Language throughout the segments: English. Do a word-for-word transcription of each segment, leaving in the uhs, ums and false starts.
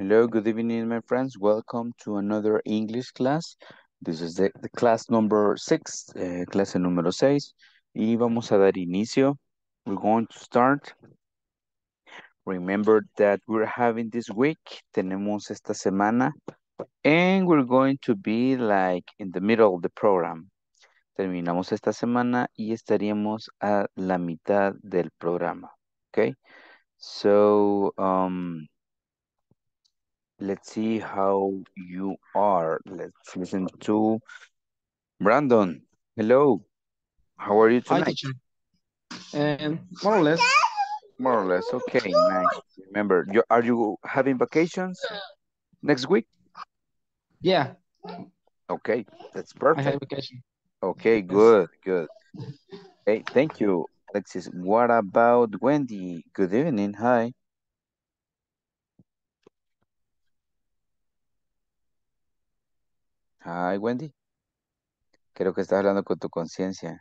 Hello, good evening, my friends. Welcome to another English class. This is the, the class number six, eh, clase número seis. Y vamos a dar inicio. We're going to start. Remember that we're having this week. Tenemos esta semana. And we're going to be like in the middle of the program. Terminamos esta semana y estaríamos a la mitad del programa. Okay? So, um... let's see how you are. Let's listen to Brandon. Hello. How are you tonight? Hi, teacher. Um, more or less. More or less. Okay, nice. Remember, you, are you having vacations next week? Yeah. Okay, that's perfect. I have vacation. Okay, good, good. Okay, thank you, Alexis. What about Wendy? Good evening. Hi. Ay, Wendy, creo que estás hablando con tu conciencia,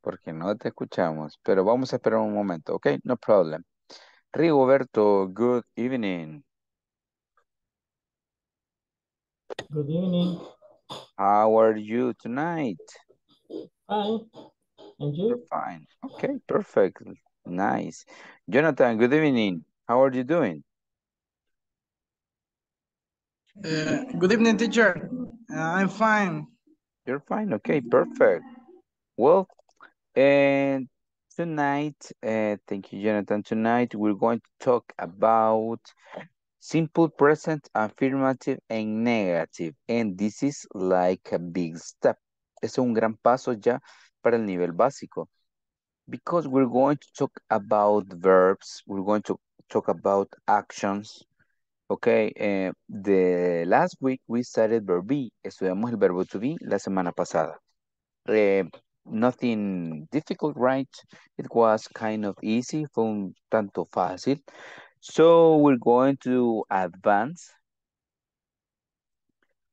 porque no te escuchamos, pero vamos a esperar un momento, ok? No problem. Rigoberto, good evening. Good evening. How are you tonight? Fine, and you? You're fine, okay, perfect, nice. Jonathan, good evening, how are you doing? Uh, good evening, teacher. Uh, I'm fine. You're fine. Okay, perfect. Well, and tonight, uh, thank you, Jonathan. Tonight, we're going to talk about simple present, affirmative, and negative. And this is like a big step. Es un gran paso ya para el nivel básico. Because we're going to talk about verbs. We're going to talk about actions. Okay, uh, the last week we started verb be. Estudiamos el verbo to be la semana pasada. Uh, nothing difficult, right? It was kind of easy, fue un tanto fácil. So we're going to advance.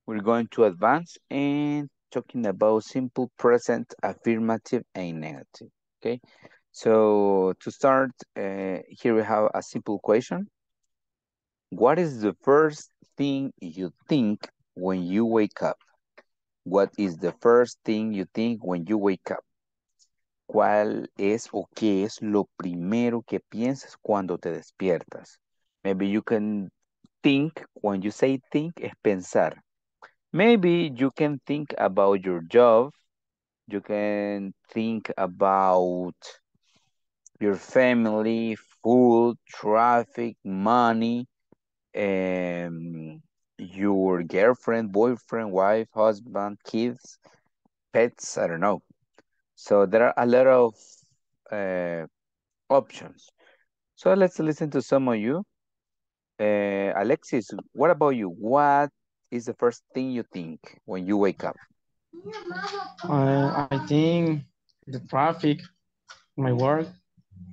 We're going to advance and talking about simple present, affirmative, and negative. Okay, so to start, uh, here we have a simple question. What is the first thing you think when you wake up? What is the first thing you think when you wake up? ¿Cuál es o qué es lo primero que piensas cuando te despiertas? Maybe you can think, when you say think, es pensar. Maybe you can think about your job. You can think about your family, food, traffic, money. Um, your girlfriend, boyfriend, wife, husband, kids, pets, I don't know. So there are a lot of uh, options. So let's listen to some of you. Uh, Alexis, what about you? What is the first thing you think when you wake up? Uh, I think the traffic, my work,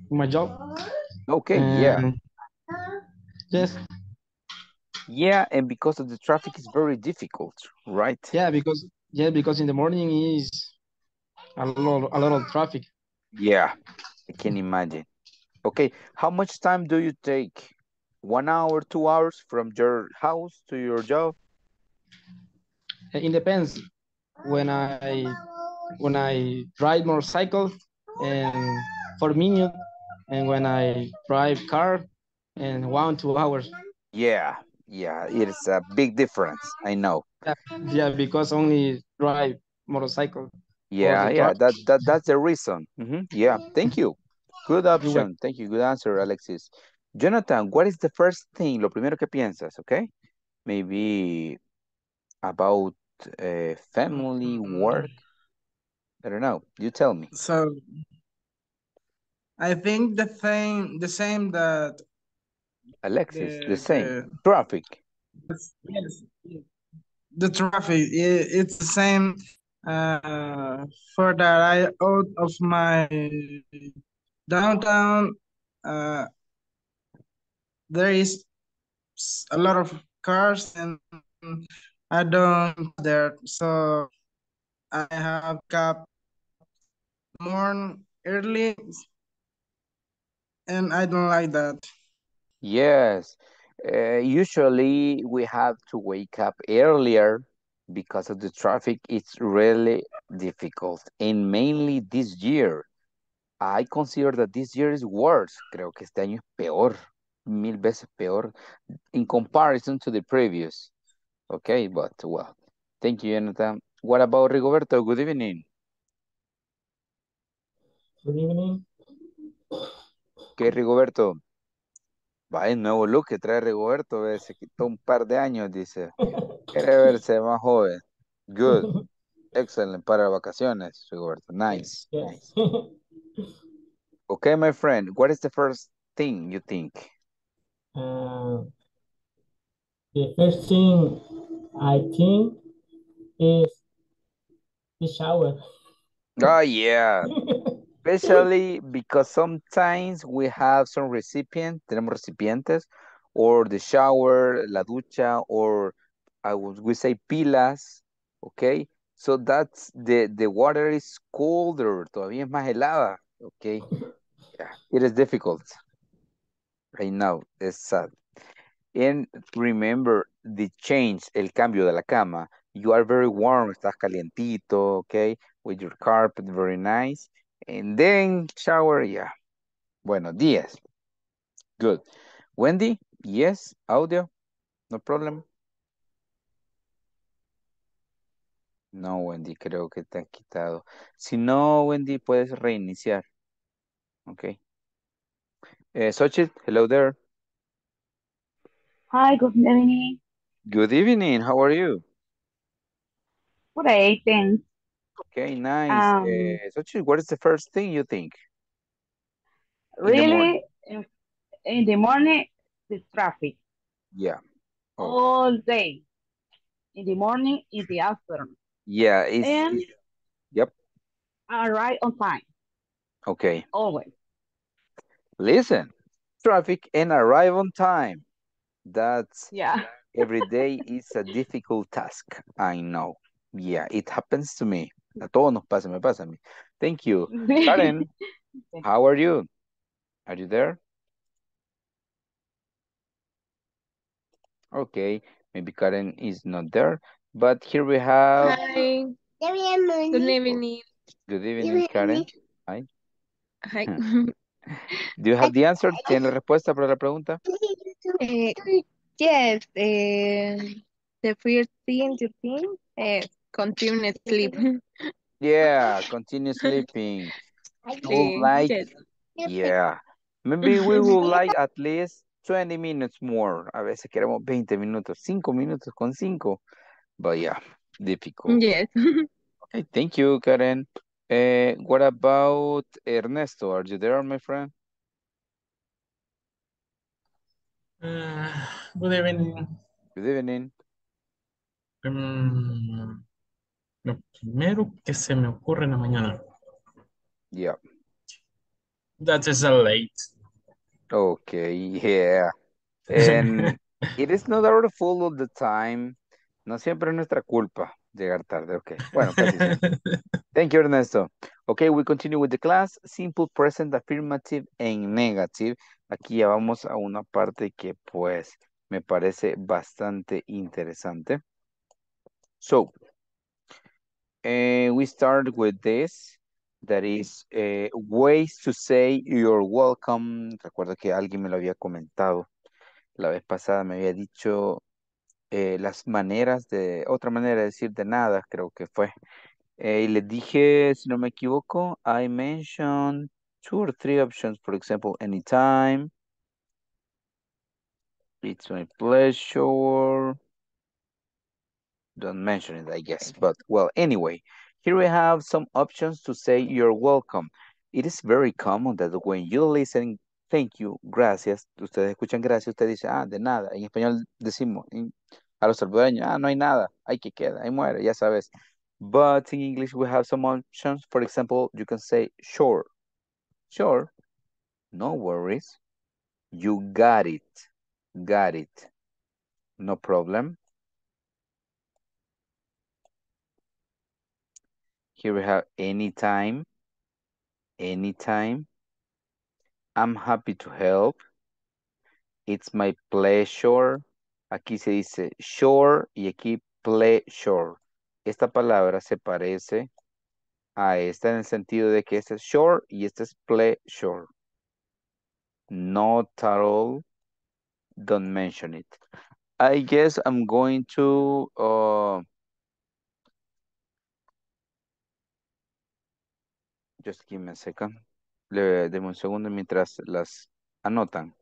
my job. Okay, um, yeah. Yes. Yeah, and because of the traffic, it's very difficult, right? Yeah, because yeah, because in the morning is a lot, a lot of traffic. Yeah, I can imagine. Okay, how much time do you take? One hour, two hours from your house to your job? It depends. When I when I ride motorcycle, and four minutes, and when I drive car, and one two hours. Yeah. Yeah, it's a big difference, I know. Yeah, because only drive motorcycle. Yeah, yeah, that, that that's the reason. Mm-hmm. Yeah, thank you. Good option. Thank you. Good answer, Alexis. Jonathan, what is the first thing, lo primero que piensas, okay? Maybe about uh, family, work. I don't know. You tell me. So, I think the thing, the same that Alexis, the, the same the, traffic. Yes, the traffic. It, it's the same. Uh, for that, I out of my downtown. Uh, there is a lot of cars, and I don't there. So I have got more early, and I don't like that. Yes, Uh, usually we have to wake up earlier because of the traffic. It's really difficult. And mainly this year, I consider that this year is worse. Creo que este año es peor, mil veces peor in comparison to the previous. Okay, but well, thank you, Jonathan. What about Rigoberto? Good evening. Good evening. Okay, Rigoberto. Vaya, nuevo look que trae Rigoberto. ¿Ves? Se quitó un par de años, dice. Quiere verse más joven. Good. Excellent. Para vacaciones, Rigoberto. Nice. Yes. Nice. Okay, my friend, what is the first thing you think? Uh, the first thing I think is the shower. Oh, yeah. Especially because sometimes we have some recipient, tenemos recipientes, or the shower, la ducha, or I would we say pilas, okay? So that's the, the water is colder, todavía es más helada. Okay, yeah, it is difficult right now. It's sad. And remember the change, el cambio de la cama. You are very warm, estás calientito, okay, with your carpet, very nice. And then shower, yeah. Buenos días. Good. Wendy, yes, audio, no problem. No, Wendy, creo que te han quitado. Si no, Wendy, puedes reiniciar. Okay. Uh, Xochitl, hello there. Hi, good evening. Good evening, how are you? Great, thanks. Okay, nice. Um, uh, Xochitl, what is the first thing you think? Really, in the, in the morning, the traffic. Yeah. Oh. All day. In the morning, in the afternoon. Yeah, it's, and it's, yep. Arrive on time. Okay. Always. Listen, traffic and arrive on time. That's yeah. Every day is a difficult task. I know. Yeah, it happens to me. A todos nos pasa, me pasa a mí. Thank you, Karen. How are you? Are you there? Okay, maybe Karen is not there. But here we have... Hi. Good evening. Good evening, Good evening Karen. Hi. Hi. Do you have the answer? ¿Tiene respuesta para la pregunta? Uh, yes. Uh, the first thing you think is uh, continue sleeping. Yeah, continue sleeping. We'll like, yes. Yeah. Maybe we would like at least twenty minutes more. A veces queremos veinte minutos. cinco minutos con cinco. But yeah, difficult. Yes. Okay, thank you, Karen. Uh, what about Ernesto? Are you there, my friend? Uh, good evening. Good evening. Um, lo primero que se me ocurre en la mañana. Yeah. That is a late. Okay, yeah. And it is not our fault all the time. No siempre es nuestra culpa llegar tarde. Okay. Bueno, casi siempre. Thank you, Ernesto. Okay, we continue with the class. Simple present affirmative and negative. Aquí ya vamos a una parte que, pues, me parece bastante interesante. So, uh, we start with this. That is uh, ways to say you're welcome. Recuerdo que alguien me lo había comentado. La vez pasada me había dicho... Eh, las maneras de, otra manera de decir de nada, creo que fue. Eh, y les dije, si no me equivoco, I mentioned two or three options, for example, anytime. It's my pleasure. Don't mention it, I guess. But, well, anyway, here we have some options to say you're welcome. It is very common that when you listen, thank you, gracias. Ustedes escuchan gracias, ustedes dicen, ah, de nada. En español decimos en, a los salvadoreños, ah, no hay nada, ahí que queda, ahí muere, ya sabes. But in English we have some options. For example, you can say, sure, sure, no worries, you got it, got it, no problem. Here we have anytime, anytime. I'm happy to help. It's my pleasure. Aquí se dice sure y aquí pleasure. Esta palabra se parece a esta en el sentido de que este es sure y este es pleasure. Not at all. Don't mention it. I guess I'm going to... Uh, just give me a second. Le demos un segundo mientras las anotan.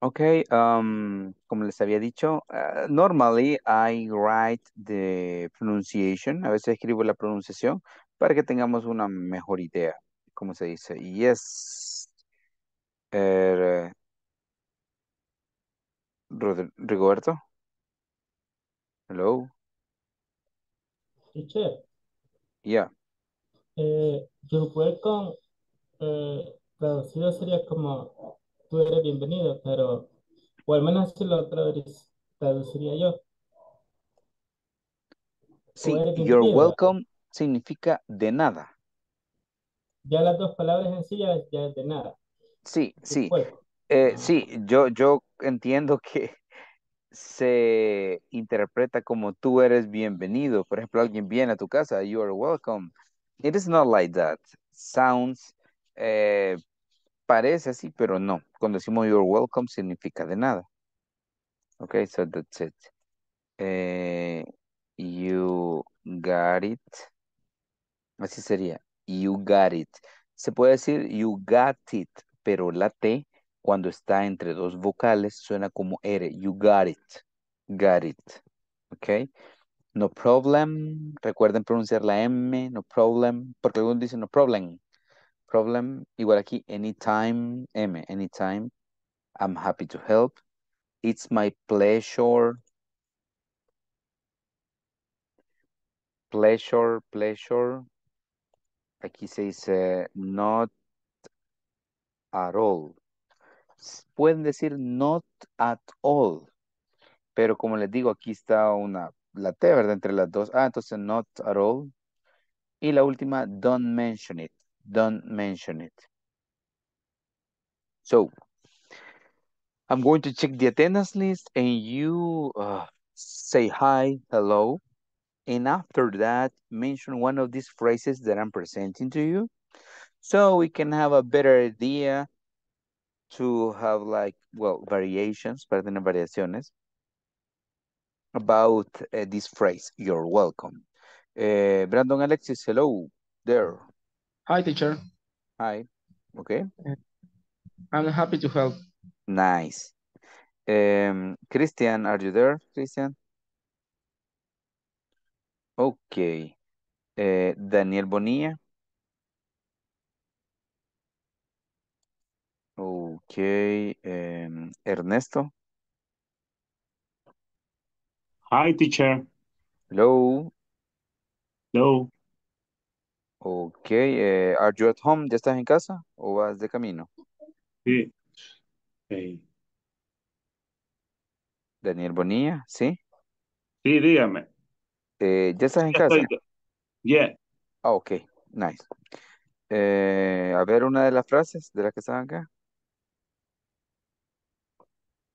Okay, um, como les había dicho, uh, normally I write the pronunciation. A veces escribo la pronunciación para que tengamos una mejor idea. ¿Cómo se dice? Yes. Er, Rod- Rigoberto. Hello. Teacher, Yeah. eh, yo jugué con, eh, traducido sería como tú eres bienvenido, pero, o al menos así lo traduc- traduciría yo, tú Sí, eres you're bienvenido. welcome significa de nada. Ya las dos palabras en sí ya, ya es de nada. Sí, Yo sí. juego. Eh, sí, yo, yo entiendo que se interpreta como tú eres bienvenido. Por ejemplo, alguien viene a tu casa, you are welcome. It is not like that. Sounds, eh, parece así, pero no. Cuando decimos you are welcome significa de nada. Okay, so that's it. Eh, You got it. Así sería. You got it. Se puede decir you got it, pero la T cuando está entre dos vocales suena como R. You got it. Got it. Ok. No problem. Recuerden pronunciar la M. No problem. Porque algunos dicen no problem. Problem. Igual aquí. Anytime. M. Anytime. I'm happy to help. It's my pleasure. Pleasure. Pleasure. Aquí se dice not at all. S- Pueden decir not at all, pero como les digo, aquí está una, la T, ¿verdad? Entre las dos. Ah, entonces not at all. Y la última, don't mention it. Don't mention it. So, I'm going to check the attendance list and you uh, say hi, hello. And after that, mention one of these phrases that I'm presenting to you so we can have a better idea to have like, well, variations, para tener variaciones, about uh, this phrase, you're welcome. Eh, Brandon Alexis, hello there. Hi, teacher. Hi. Okay. I'm happy to help. Nice. Um, Christian, are you there, Christian? Okay. Eh, Daniel Bonilla. Okay. Em, Ernesto. Hi, teacher. Hello. Hello. Okay. Eh, are you at home? ¿Ya estás en casa o vas de camino? Sí. Eh, Daniel Bonilla, ¿sí? Sí, dígame. Eh, ¿ya estás en Ya casa? estoy. Yeah. Ah, ok. Nice. Eh, a ver, una de las frases de las que estaban acá.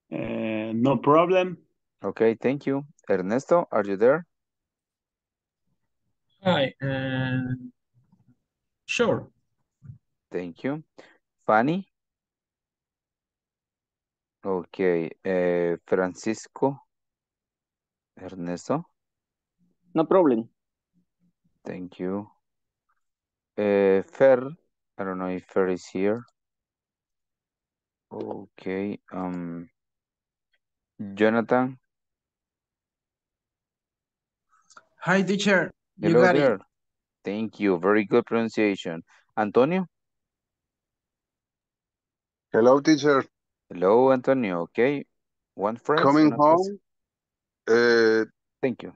Uh, no problem. Okay, thank you. Ernesto, are you there? Hi. Uh, sure. Thank you. Fanny. Okay. Eh, Francisco. Ernesto. No problem. Thank you. Uh, Fer, I don't know if Fer is here. Okay. Um, Jonathan, Hi, teacher. You hello got it. there. Thank you. Very good pronunciation. Antonio, Hello, teacher. hello, Antonio. Okay. One phrase, Coming one phrase. home. Uh, Thank you.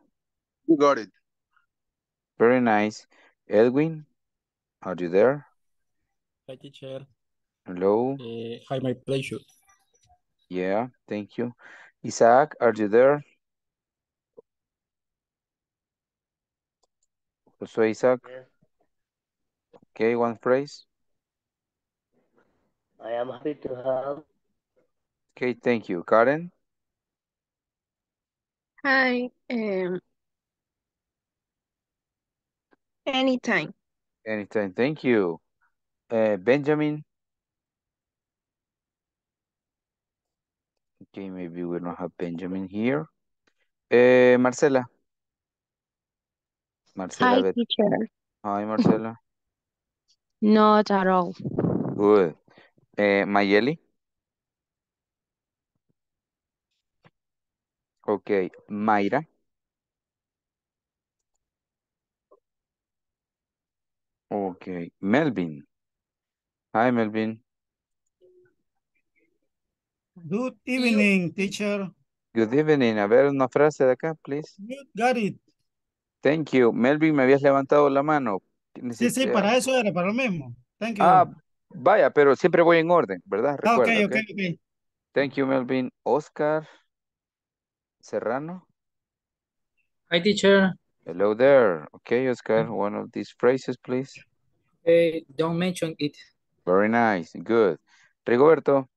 You got it. Very nice. Edwin, are you there? Hi, teacher. Hello. Uh, hi, my pleasure. Yeah. Thank you. Isaac, are you there? Also Isaac. Yes, Okay. One phrase. I am happy to have. Okay. Thank you. Karen. Hi, um, anytime. Anytime. Thank you. Uh, Benjamin. Okay, maybe we don't have Benjamin here. Eh, Marcela. Marcela, Hi, Bet- teacher. hi, Marcela. Not at all. Good. Eh, Mayeli. Okay. Mayra. Okay. Melvin. Hi, Melvin. Good evening, teacher. Good evening. A ver una frase de acá, please. You got it. Thank you. Melvin, me habías levantado la mano. Sí, sí, Necesite- para eso era, para lo mismo. Thank Ah, you. vaya, pero siempre voy en orden, ¿verdad? Ah, ok, Recuerda, ok, ok. ok. Thank you, Melvin. Oscar Serrano. Hi, teacher. Hello there. Okay, Oscar, one of these phrases, please. Uh, don't mention it. Very nice. Good. Rigoberto.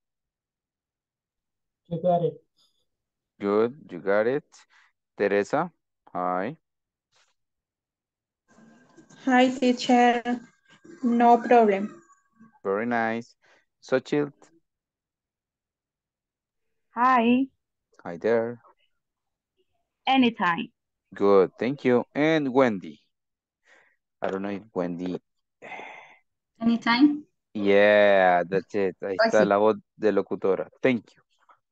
You got it. Good, you got it. Teresa, hi. Hi, teacher. No problem. Very nice. Sochild, Hi, hi there. anytime. Good, thank you. And Wendy. I don't know if Wendy. Anytime. Yeah, that's it. Ahí Ay, está sí. la voz de locutora. Thank you.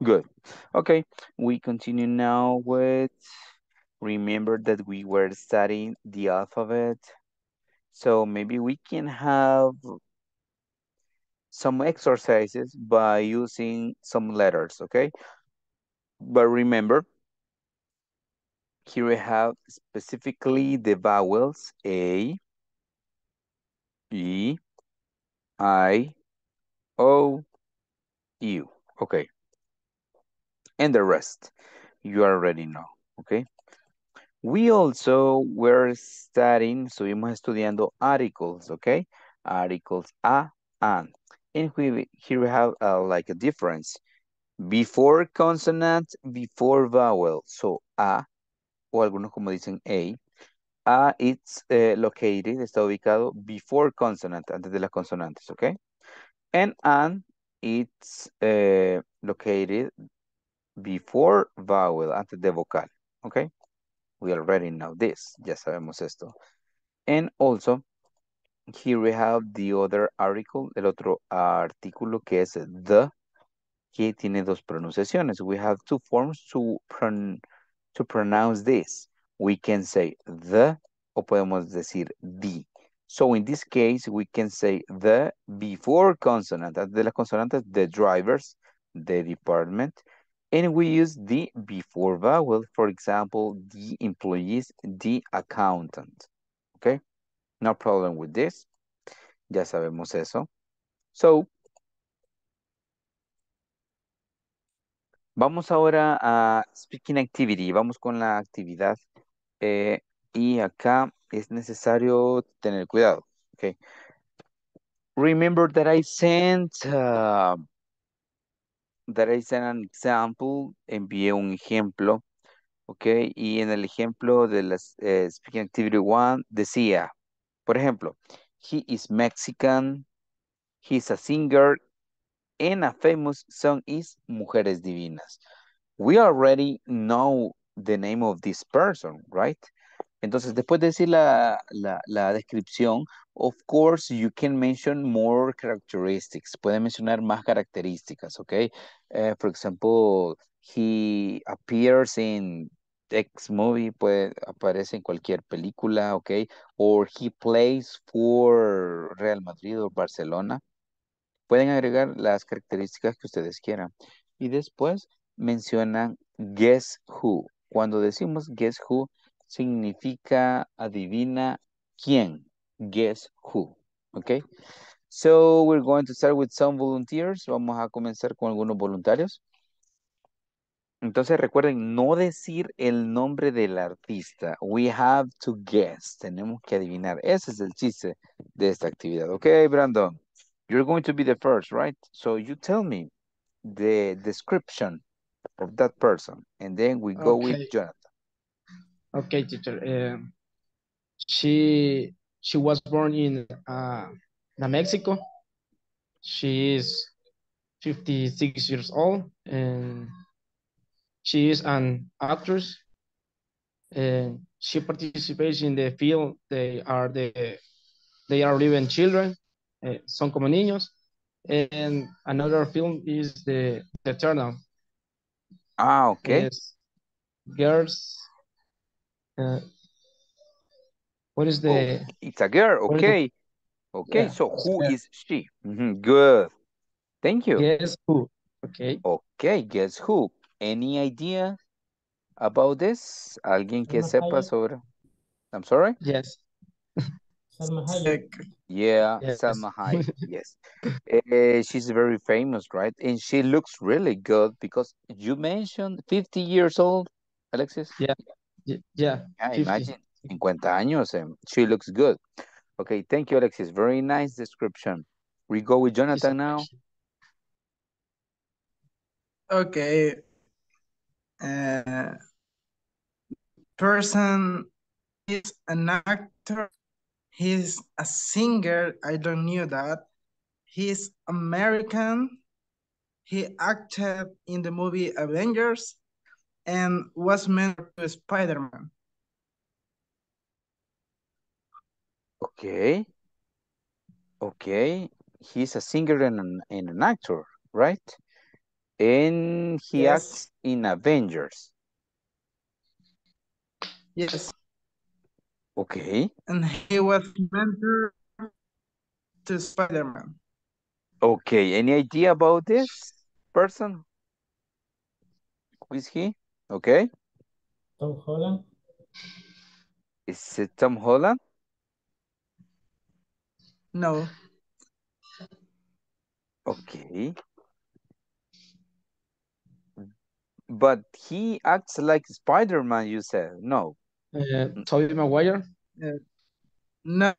Good. Okay, we continue now with remember that we were studying the alphabet. So maybe we can have some exercises by using some letters, okay? But remember, here we have specifically the vowels A, E, I, O, U. Okay. And the rest. You already know. Okay. We also were studying, estuvimos estudiando articles. Okay. Articles A, and. And we, here we have uh, like a difference. Before consonant, before vowel. So A, o algunos como dicen A. A, it's eh, located, está ubicado before consonant, antes de las consonantes, ¿ok? And an, it's eh, located before vowel, antes de vocal, ¿ok? We already know this, ya sabemos esto. And also, here we have the other article, el otro artículo que es the, que tiene dos pronunciaciones. We have two forms to, pron to pronounce this. We can say the o podemos decir the. So in this case, we can say the before consonant. Antes de las consonantes, the drivers, the department. And we use the before vowel. For example, the employees, the accountant. Okay? No problem with this. Ya sabemos eso. So, vamos ahora a speaking activity, vamos con la actividad eh, y acá es necesario tener cuidado, ¿ok? Remember that I sent uh, that I sent an example, envié un ejemplo, ok, y en el ejemplo de la eh, Speaking Activity one decía, por ejemplo, he is Mexican, he's a singer, and a famous song is Mujeres Divinas. We already know the name of this person, right? Entonces, después de decir la, la, la descripción, of course, you can mention more characteristics. Puede mencionar más características, okay? Uh, for example, he appears in X movie, puede, aparece en cualquier película, okay? Or he plays for Real Madrid o Barcelona. Pueden agregar las características que ustedes quieran. Y después mencionan guess who. Cuando decimos guess who, significa adivina quién. Guess who. Okay. So we're going to start with some volunteers. Vamos a comenzar con algunos voluntarios. Entonces recuerden no decir el nombre del artista. We have to guess. Tenemos que adivinar. Ese es el chiste de esta actividad. Okay, Brandon. You're going to be the first, right? So you tell me the description of that person. And then we go okay. with Jonathan. Okay, teacher. Um, she she was born in uh, Mexico. She is fifty-six years old, and she is an actress. And she participates in the field. They are the they are living children. Uh, Son como niños. And another film is the, the Eternal. Ah, okay. Yes. Girls. Uh, what is the... Oh, it's a girl, okay. The... Okay, yeah. So who yeah. is she? Mm-hmm. Good. Thank you. Guess who, okay. Okay, guess who. Any idea about this? Alguien que Salma sepa Hayek. Sobre... I'm sorry? Yes. Salma Hayek. Yeah, yes. Salma Hayek, yes. uh, she's very famous, right? And she looks really good because you mentioned fifty years old, Alexis? Yeah. Yeah, yeah, imagine, fifty años, and she looks good. Okay, thank you, Alexis. Very nice description. We go with Jonathan now. Okay. Uh, person is an actor. He's a singer. I don't know that. He's American. He acted in the movie Avengers. And was meant to Spider-Man. Okay. Okay. He's a singer and an, and an actor, right? And he yes. acts in Avengers. Yes. Okay. And he was meant to Spider-Man. Okay. Any idea about this person? Who is he? Okay. Tom Holland. Is it Tom Holland? No. Okay. But he acts like Spider-Man, you said. No. Uh, Tobey Maguire? Uh, no.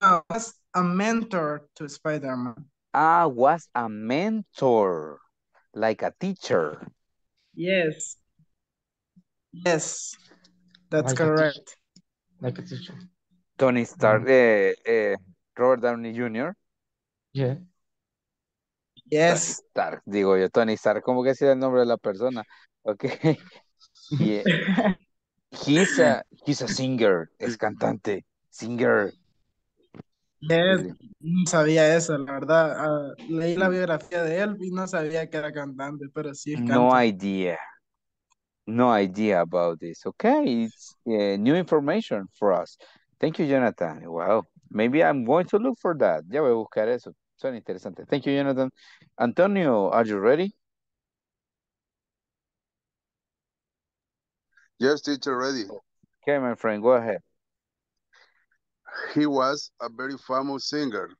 No. Was a mentor to Spider-Man. Ah, was a mentor. Like a teacher. Yes. Yes. That's like correct. A like a teacher. Tony Stark, mm. uh, uh, Robert Downey Junior Yeah. Yes. Tony Stark, digo yo, Tony Stark, ¿cómo que sea el nombre de la persona? Okay. Yeah. he's, a, he's a singer, es cantante, singer. Yes, no sabía eso, la verdad. Uh, leí la biografía de él y no sabía que era cantante, pero sí es cantante. No idea. No idea about this. Okay, it's uh, new information for us. Thank you, Jonathan. Wow, maybe I'm going to look for that. Ya voy a buscar eso. Suena interesante. Thank you, Jonathan. Antonio, are you ready? Yes, teacher, ready. Okay, my friend, go ahead. He was a very famous singer.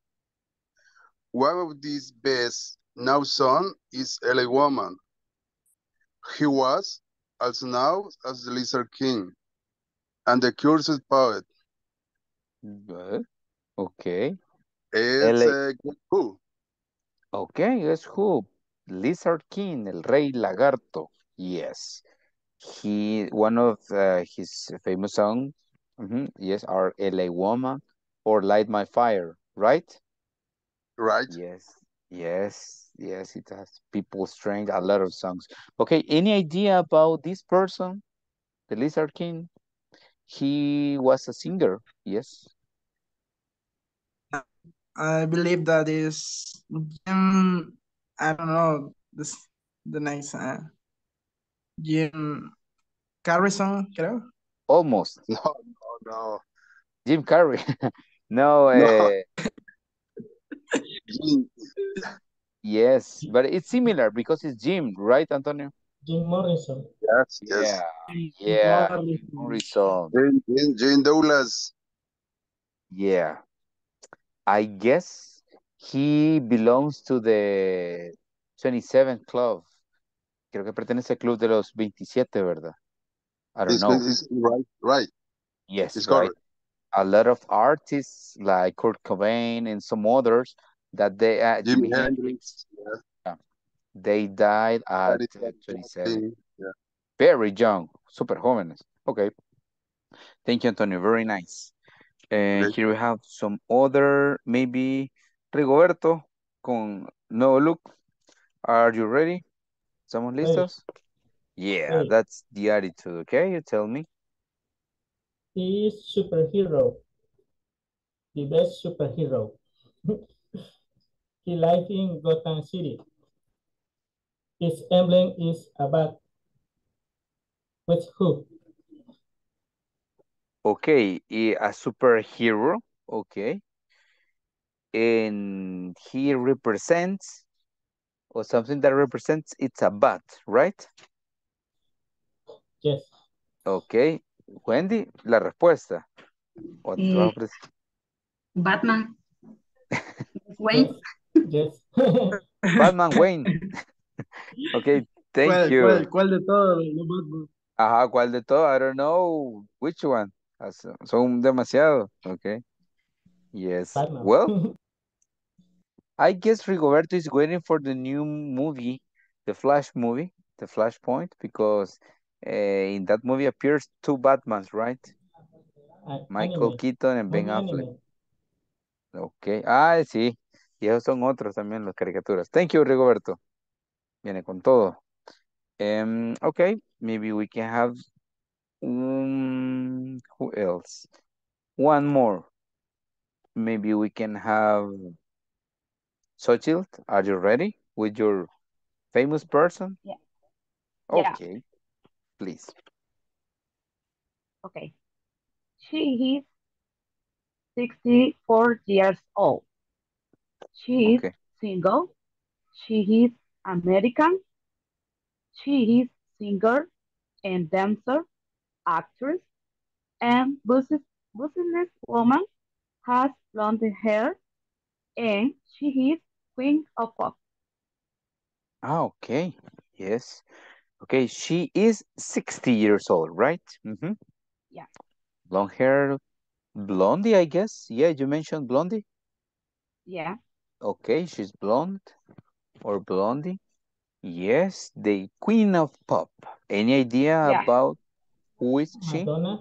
One of his best known songs is L A Woman. He was as known as the Lizard King and the Cursed Poet. Good. Okay. Es L eh, Who. Ok, es Who. Lizard King, el rey lagarto. Yes. He, one of uh, his famous songs, mm-hmm, yes, are L A Woman or Light My Fire, right? Right. Yes, yes, yes, it has people strange, a lot of songs. Okay, any idea about this person, the Lizard King? He was a singer, yes. I believe that is Jim, I don't know, this, the next uh, Jim Carrison, creo. Almost. No, no, no. Jim Carrey. no. no. Uh... Jim. Yes, but it's similar because it's Jim, right, Antonio? Jim Morrison. Yes, yes. Yeah, yeah. Jim Morrison. Jim, Jim, Jim Douglas. Yeah. I guess he belongs to the twenty-seventh club. Creo que pertenece al club de los veintisiete, ¿verdad? I don't it's, know. It's right, right. Yes, it's right. Correct. A lot of artists like Kurt Cobain and some others that they uh, Jimi Hendrix, yeah. Yeah. They died at twenty-seven. Yeah. Very young, super jóvenes. Okay. Thank you, Antonio. Very nice. And uh, here we have some other, maybe Rigoberto con no look. Are you ready? Someone listos? Hey. Yeah, hey. That's the attitude. Okay, you tell me. He is superhero. The best superhero. He lives in Gotham City. His emblem is a bat. With who? Okay, a superhero, okay. And he represents, or something that represents, it's a bat, right? Yes. Okay, Wendy, la respuesta. Mm. Batman. Wayne. Yes. Batman Wayne. Okay, thank ¿Cuál, you. ¿Cuál, cuál de todos? Ajá, ¿cuál de todos? I don't know which one. Son demasiado, okay. Yes. Batman. Well, I guess Rigoberto is waiting for the new movie, the Flash movie, the Flashpoint, because uh, in that movie appears two Batmans, right? Uh, Michael anime. Keaton and Ben Affleck. Anime. Okay. Ah, sí. Y esos son otros también, las caricaturas. Thank you, Rigoberto. Viene con todo. Um, okay. Maybe we can have... Um, who else? One more. Maybe we can have Sochild. Are you ready with your famous person? Yeah. Okay. Yeah. Please. Okay. She is sixty-four years old. She is okay. Single. She is American. She is singer and dancer. Actress and business businesswoman, has blonde hair, and she is queen of pop. Ah, okay, yes, okay. She is sixty years old, right? Mm-hmm. Yeah. Long hair, blondie, I guess. Yeah, you mentioned blondie. Yeah. Okay, she's blonde or blondie. Yes, the queen of pop. Any idea yeah. about? Who is she? Madonna.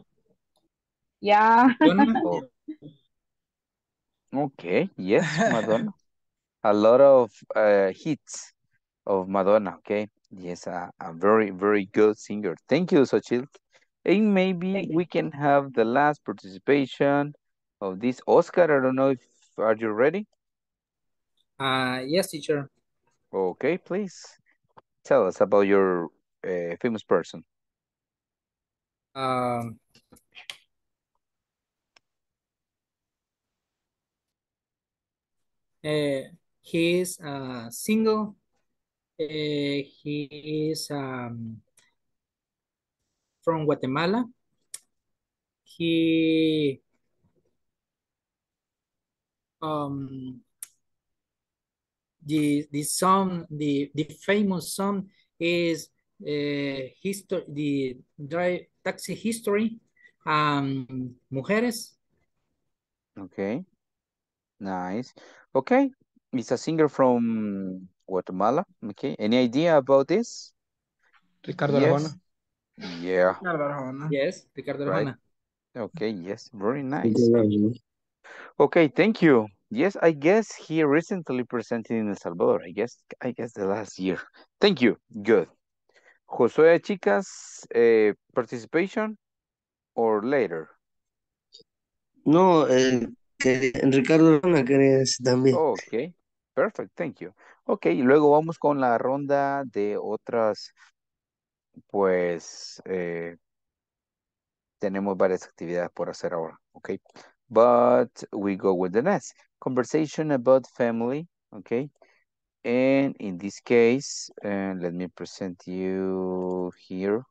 Yeah. Madonna. Oh. Okay. Yes, Madonna. A lot of uh, hits of Madonna. Okay. Yes, a, a very, very good singer. Thank you, Sochil. And maybe we can have the last participation of this Oscar. I don't know if are you ready? Uh, yes, teacher. Okay, please tell us about your uh, famous person. Um, uh, he is uh, single, uh, he is um, from Guatemala, he um, the, the song, the, the famous song is Uh, history, the drive taxi history, um, mujeres. Okay. Nice. Okay. It's a singer from Guatemala. Okay. Any idea about this? Ricardo Arjona. Yes. Yeah. Ricardo Arjona. Yes. Ricardo Arjona. Right. Okay. Yes. Very nice. Okay. Thank you. Yes. I guess he recently presented in El Salvador. I guess. I guess the last year. Thank you. Good. Josué Chicas, uh, participation or later? No, eh, que Ricardo Arjona querés también. Ok, perfect, thank you. Ok, y luego vamos con la ronda de otras, pues, eh, tenemos varias actividades por hacer ahora, ok. But we go with the next. Conversation about family, ok. And in this case, uh, let me present you here.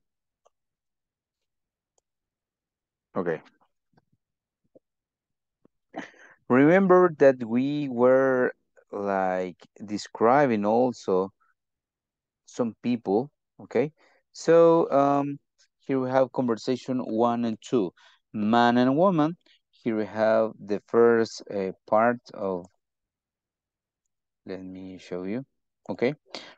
Okay. Remember that we were like describing also some people, okay? So um, here we have conversation one and two, man and woman. Here we have the first uh, part of. Let me show you. Okay.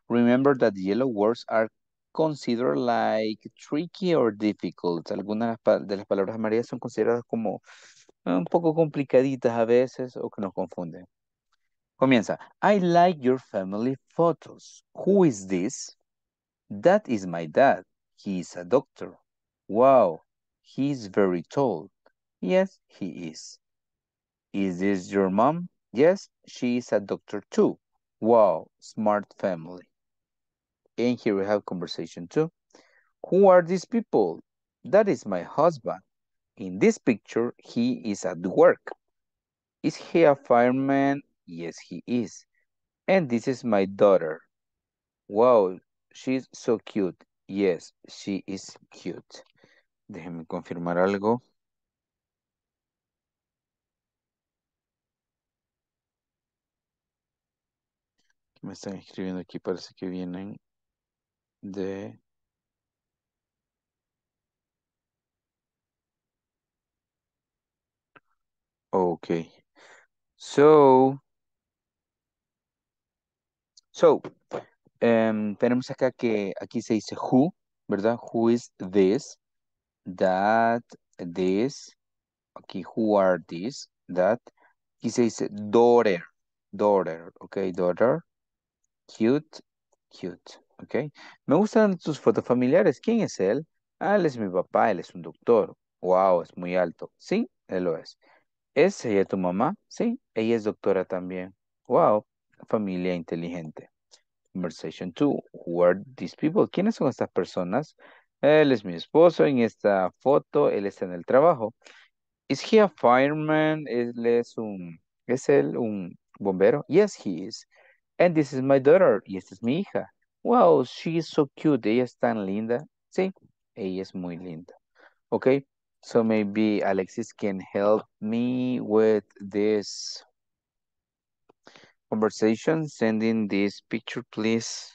Remember that yellow words are considered like tricky or difficult. Algunas de las palabras amarillas son consideradas como un poco complicaditas a veces o que nos confunden. Comienza. I like your family photos. Who is this? That is my dad. He is a doctor. Wow. He is very tall. Yes, he is. Is this your mom? Yes, she is a doctor too. Wow, smart family. And here we have conversation two. Who are these people? That is my husband. In this picture, he is at work. Is he a fireman? Yes, he is. And this is my daughter. Wow, she's so cute. Yes, she is cute. Déjenme confirmar algo. Me están escribiendo aquí, parece que vienen de... Okay. So, so um, tenemos acá que aquí se dice who, ¿verdad? Who is this, that, this. Aquí, who are these, that. Aquí se dice daughter, daughter, okay, daughter. Cute, cute, ok. Me gustan tus fotos familiares. ¿Quién es él? Ah, él es mi papá, él es un doctor. Wow, es muy alto. Sí, él lo es. ¿Es ella tu mamá? Sí, ella es doctora también. Wow, familia inteligente. Conversation two. Who are these people? ¿Quiénes son estas personas? Él es mi esposo. En esta foto, él está en el trabajo. Is he a fireman? Él es un... ¿Es él un bombero? Yes, he is. And this is my daughter. Y esta es mi hija. Wow, she is so cute. Ella es tan linda. Sí, ella es muy linda. Okay, so maybe Alexis can help me with this conversation. Sending this picture, please.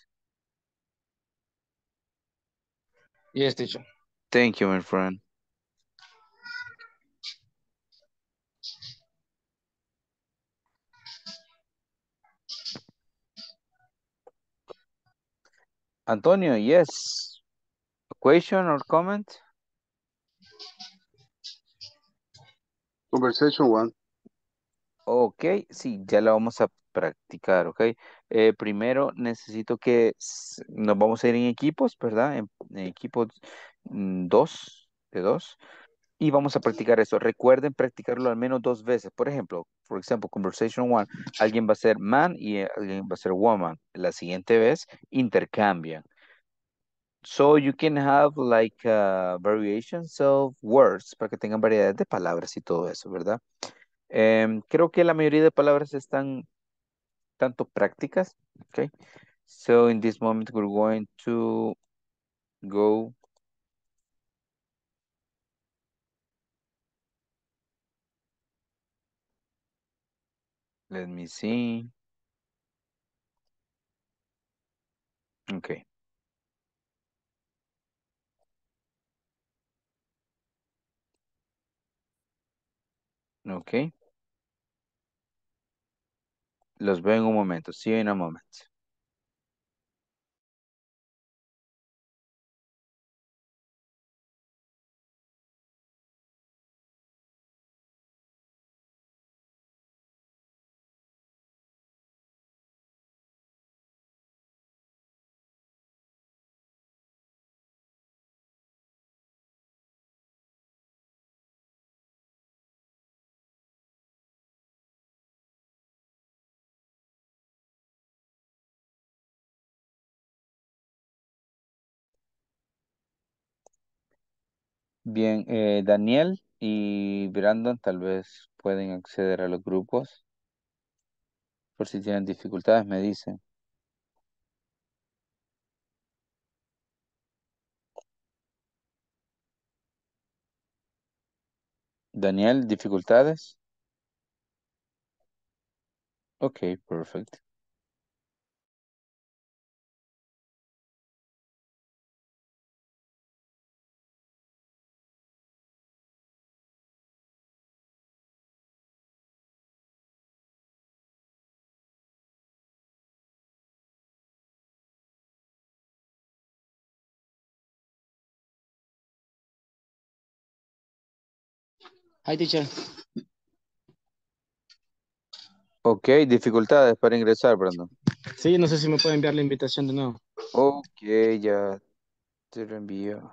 Yes, teacher. Thank you, my friend. Antonio, yes. A question or comment? Conversation one. Ok, sí, ya la vamos a practicar, ok. Eh, primero necesito que nos vamos a ir en equipos, ¿verdad? En, en equipos dos, de dos. Y vamos a practicar eso. Recuerden practicarlo al menos dos veces. Por ejemplo, por ejemplo, conversation one. Alguien va a ser man y alguien va a ser woman. La siguiente vez intercambian. So you can have like uh, variations of words para que tengan variedades de palabras y todo eso, ¿verdad? Um, creo que la mayoría de palabras están tanto prácticas. Okay. So in this moment we're going to go. Let me see. Okay. Okay. Los veo en un momento. See you in a moment. Bien, eh, Daniel y Brandon tal vez pueden acceder a los grupos. Por si tienen dificultades, me dicen. Daniel, dificultades. Okay, perfect. Hi, teacher. Ok, dificultades para ingresar, Brandon. Sí, no sé si me puede enviar la invitación de nuevo. Ok, ya te lo envío.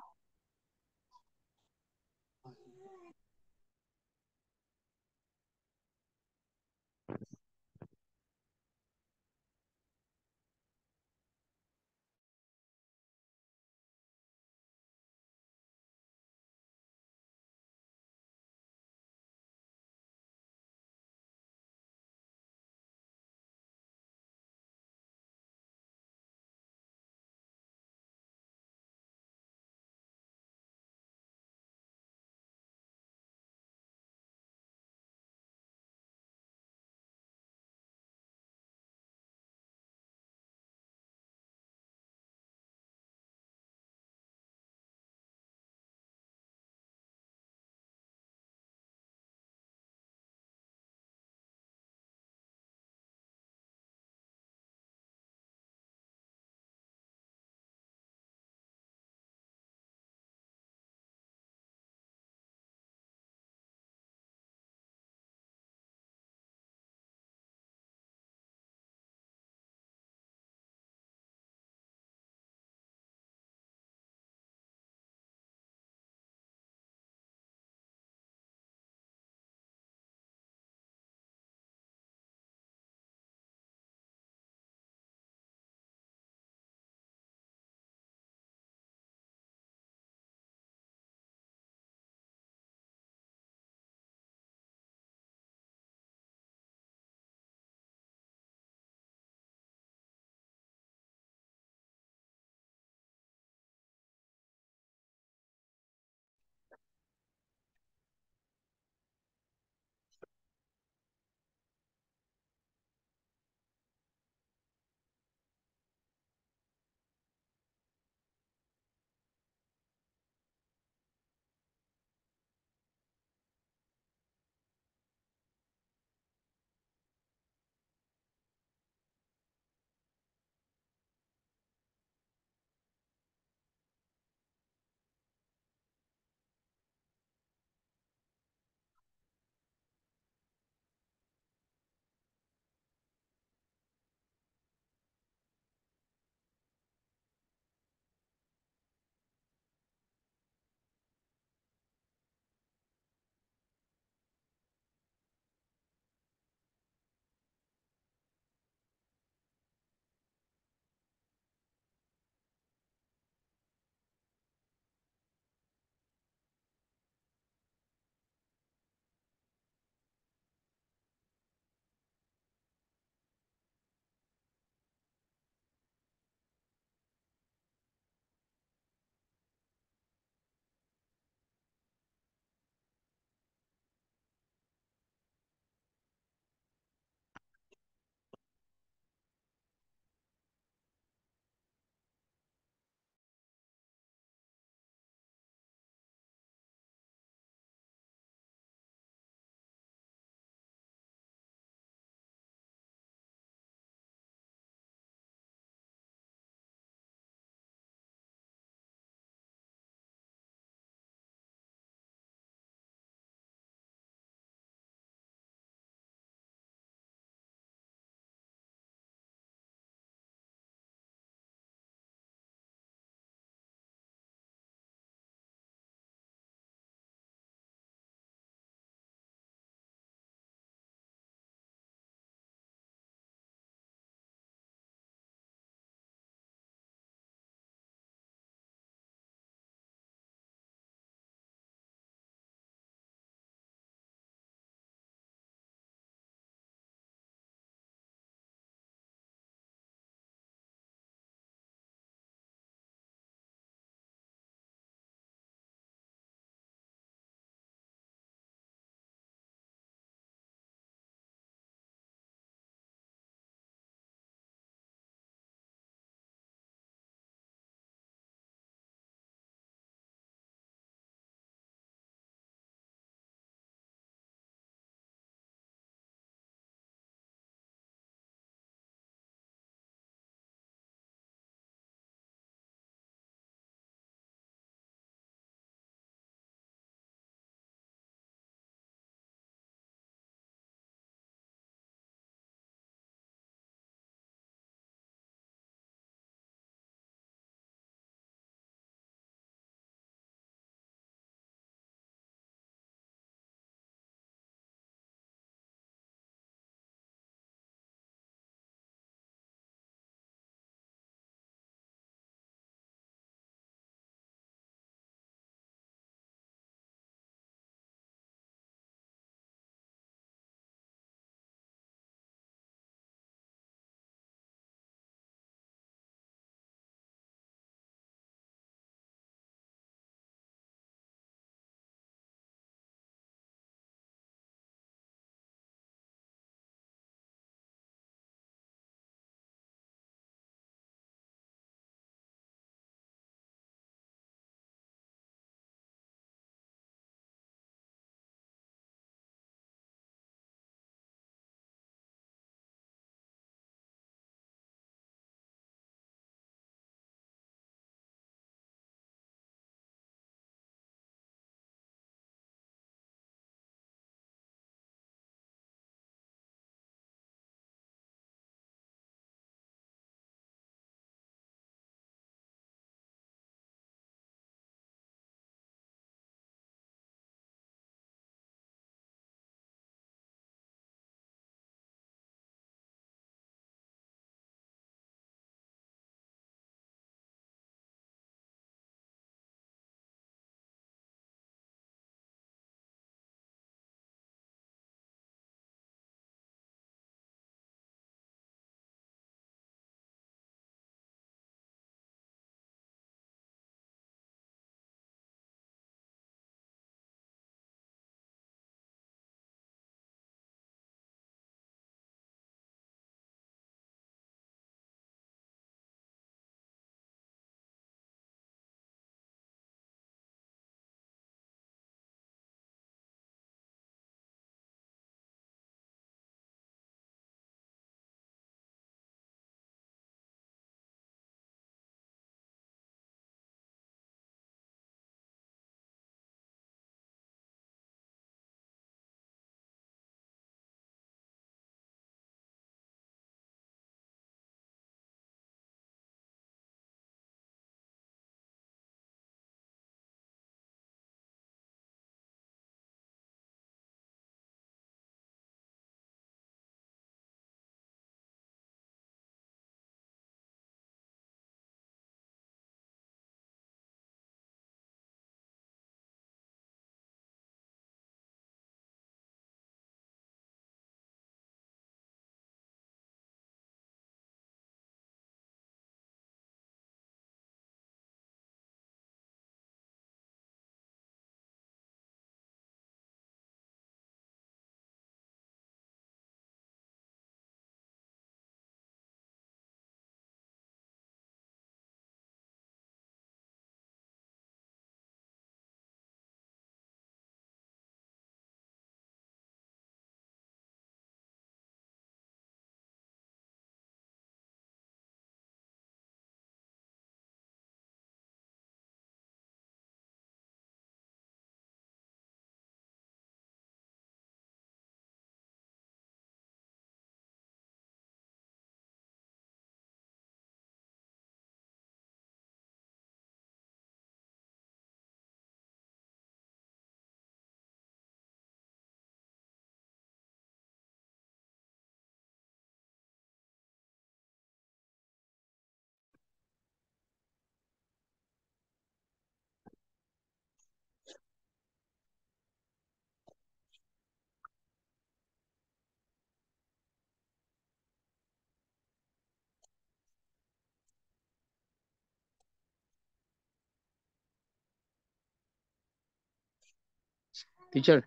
Teacher.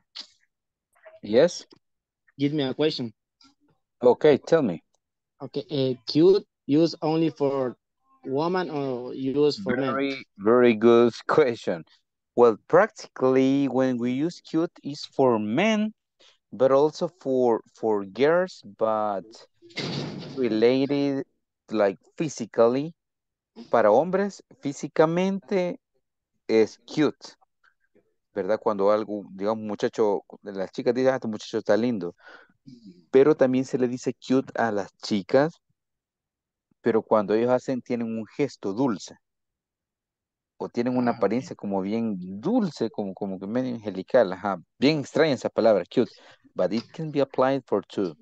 Yes. Give me a question. Okay, tell me. Okay, uh, cute used only for woman or used for men? Very, very good question. Well, practically when we use cute is for men, but also for for girls, but related like physically. Para hombres, físicamente es cute, ¿verdad? Cuando algo, digamos, muchacho, las chicas dicen, ah, tu muchacho está lindo. Pero también se le dice cute a las chicas, pero cuando ellos hacen, tienen un gesto dulce. O tienen una apariencia como bien dulce, como, como que medio angelical, ajá. Bien extraña esa palabra, cute. But it can be applied for two,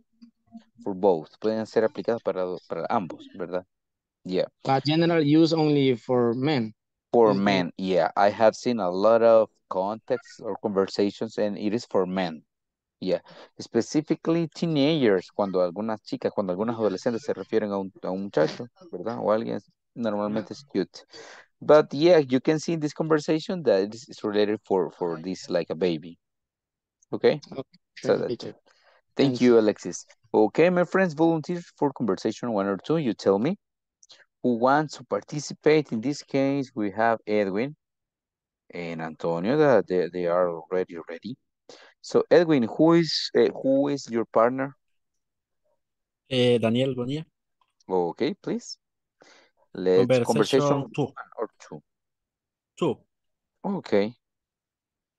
for both. Pueden ser aplicadas para, para ambos, ¿verdad? Yeah. But general use only for men. For mm-hmm. men, yeah. I have seen a lot of contexts or conversations and it is for men. Yeah. Specifically teenagers, cuando algunas chicas, cuando algunas adolescentes se refieren a un, a un muchacho, ¿verdad? O alguien, normalmente es cute. But yeah, you can see in this conversation that it is related for, for this like a baby. Okay? Okay. So that, thank you, Alexis. Okay, my friends, volunteer for conversation one or two, you tell me. Who wants to participate? In this case, we have Edwin and Antonio. That they, they are already ready. So, Edwin, who is uh, who is your partner? Uh, Daniel Bonilla. Okay, please. Let's conversation, conversation two. One or two. Two. Okay.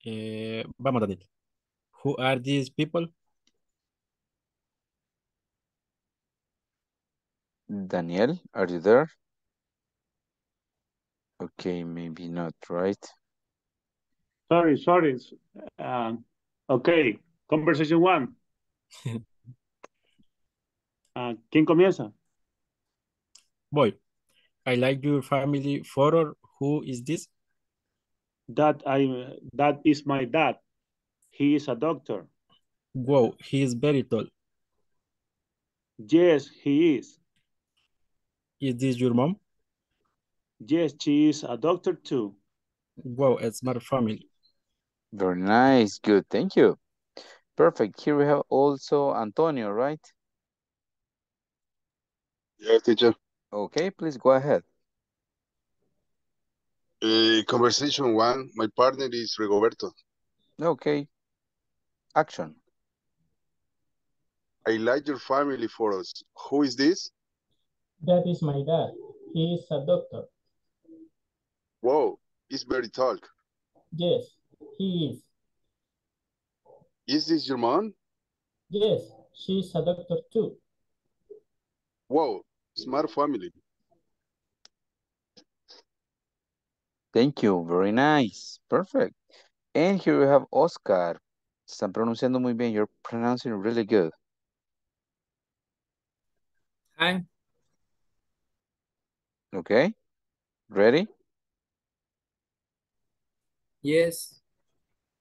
Uh, vamos, Daniel. Who are these people? Daniel, are you there? Okay, maybe not, right? Sorry, sorry. Um, okay, conversation one. uh, ¿Quién comienza? Boy, I like your family photo. Who is this? That I. That is my dad. He is a doctor. Wow, he is very tall. Yes, he is. Is this your mom? Yes, she is a doctor too. Wow, a smart family. Very nice, good, thank you. Perfect, here we have also Antonio, right? Yes, teacher. Okay, please go ahead. Uh, conversation one, my partner is Rigoberto. Okay, action. I like your family photos. Who is this? That is my dad. He is a doctor. Whoa, he's very tall. Yes, he is. Is this your mom? Yes, she's a doctor too. Whoa, smart family. Thank you, very nice, perfect. And here we have Oscar. Están pronunciando muy bien, you're pronouncing really good. Hi. Okay, ready? Yes.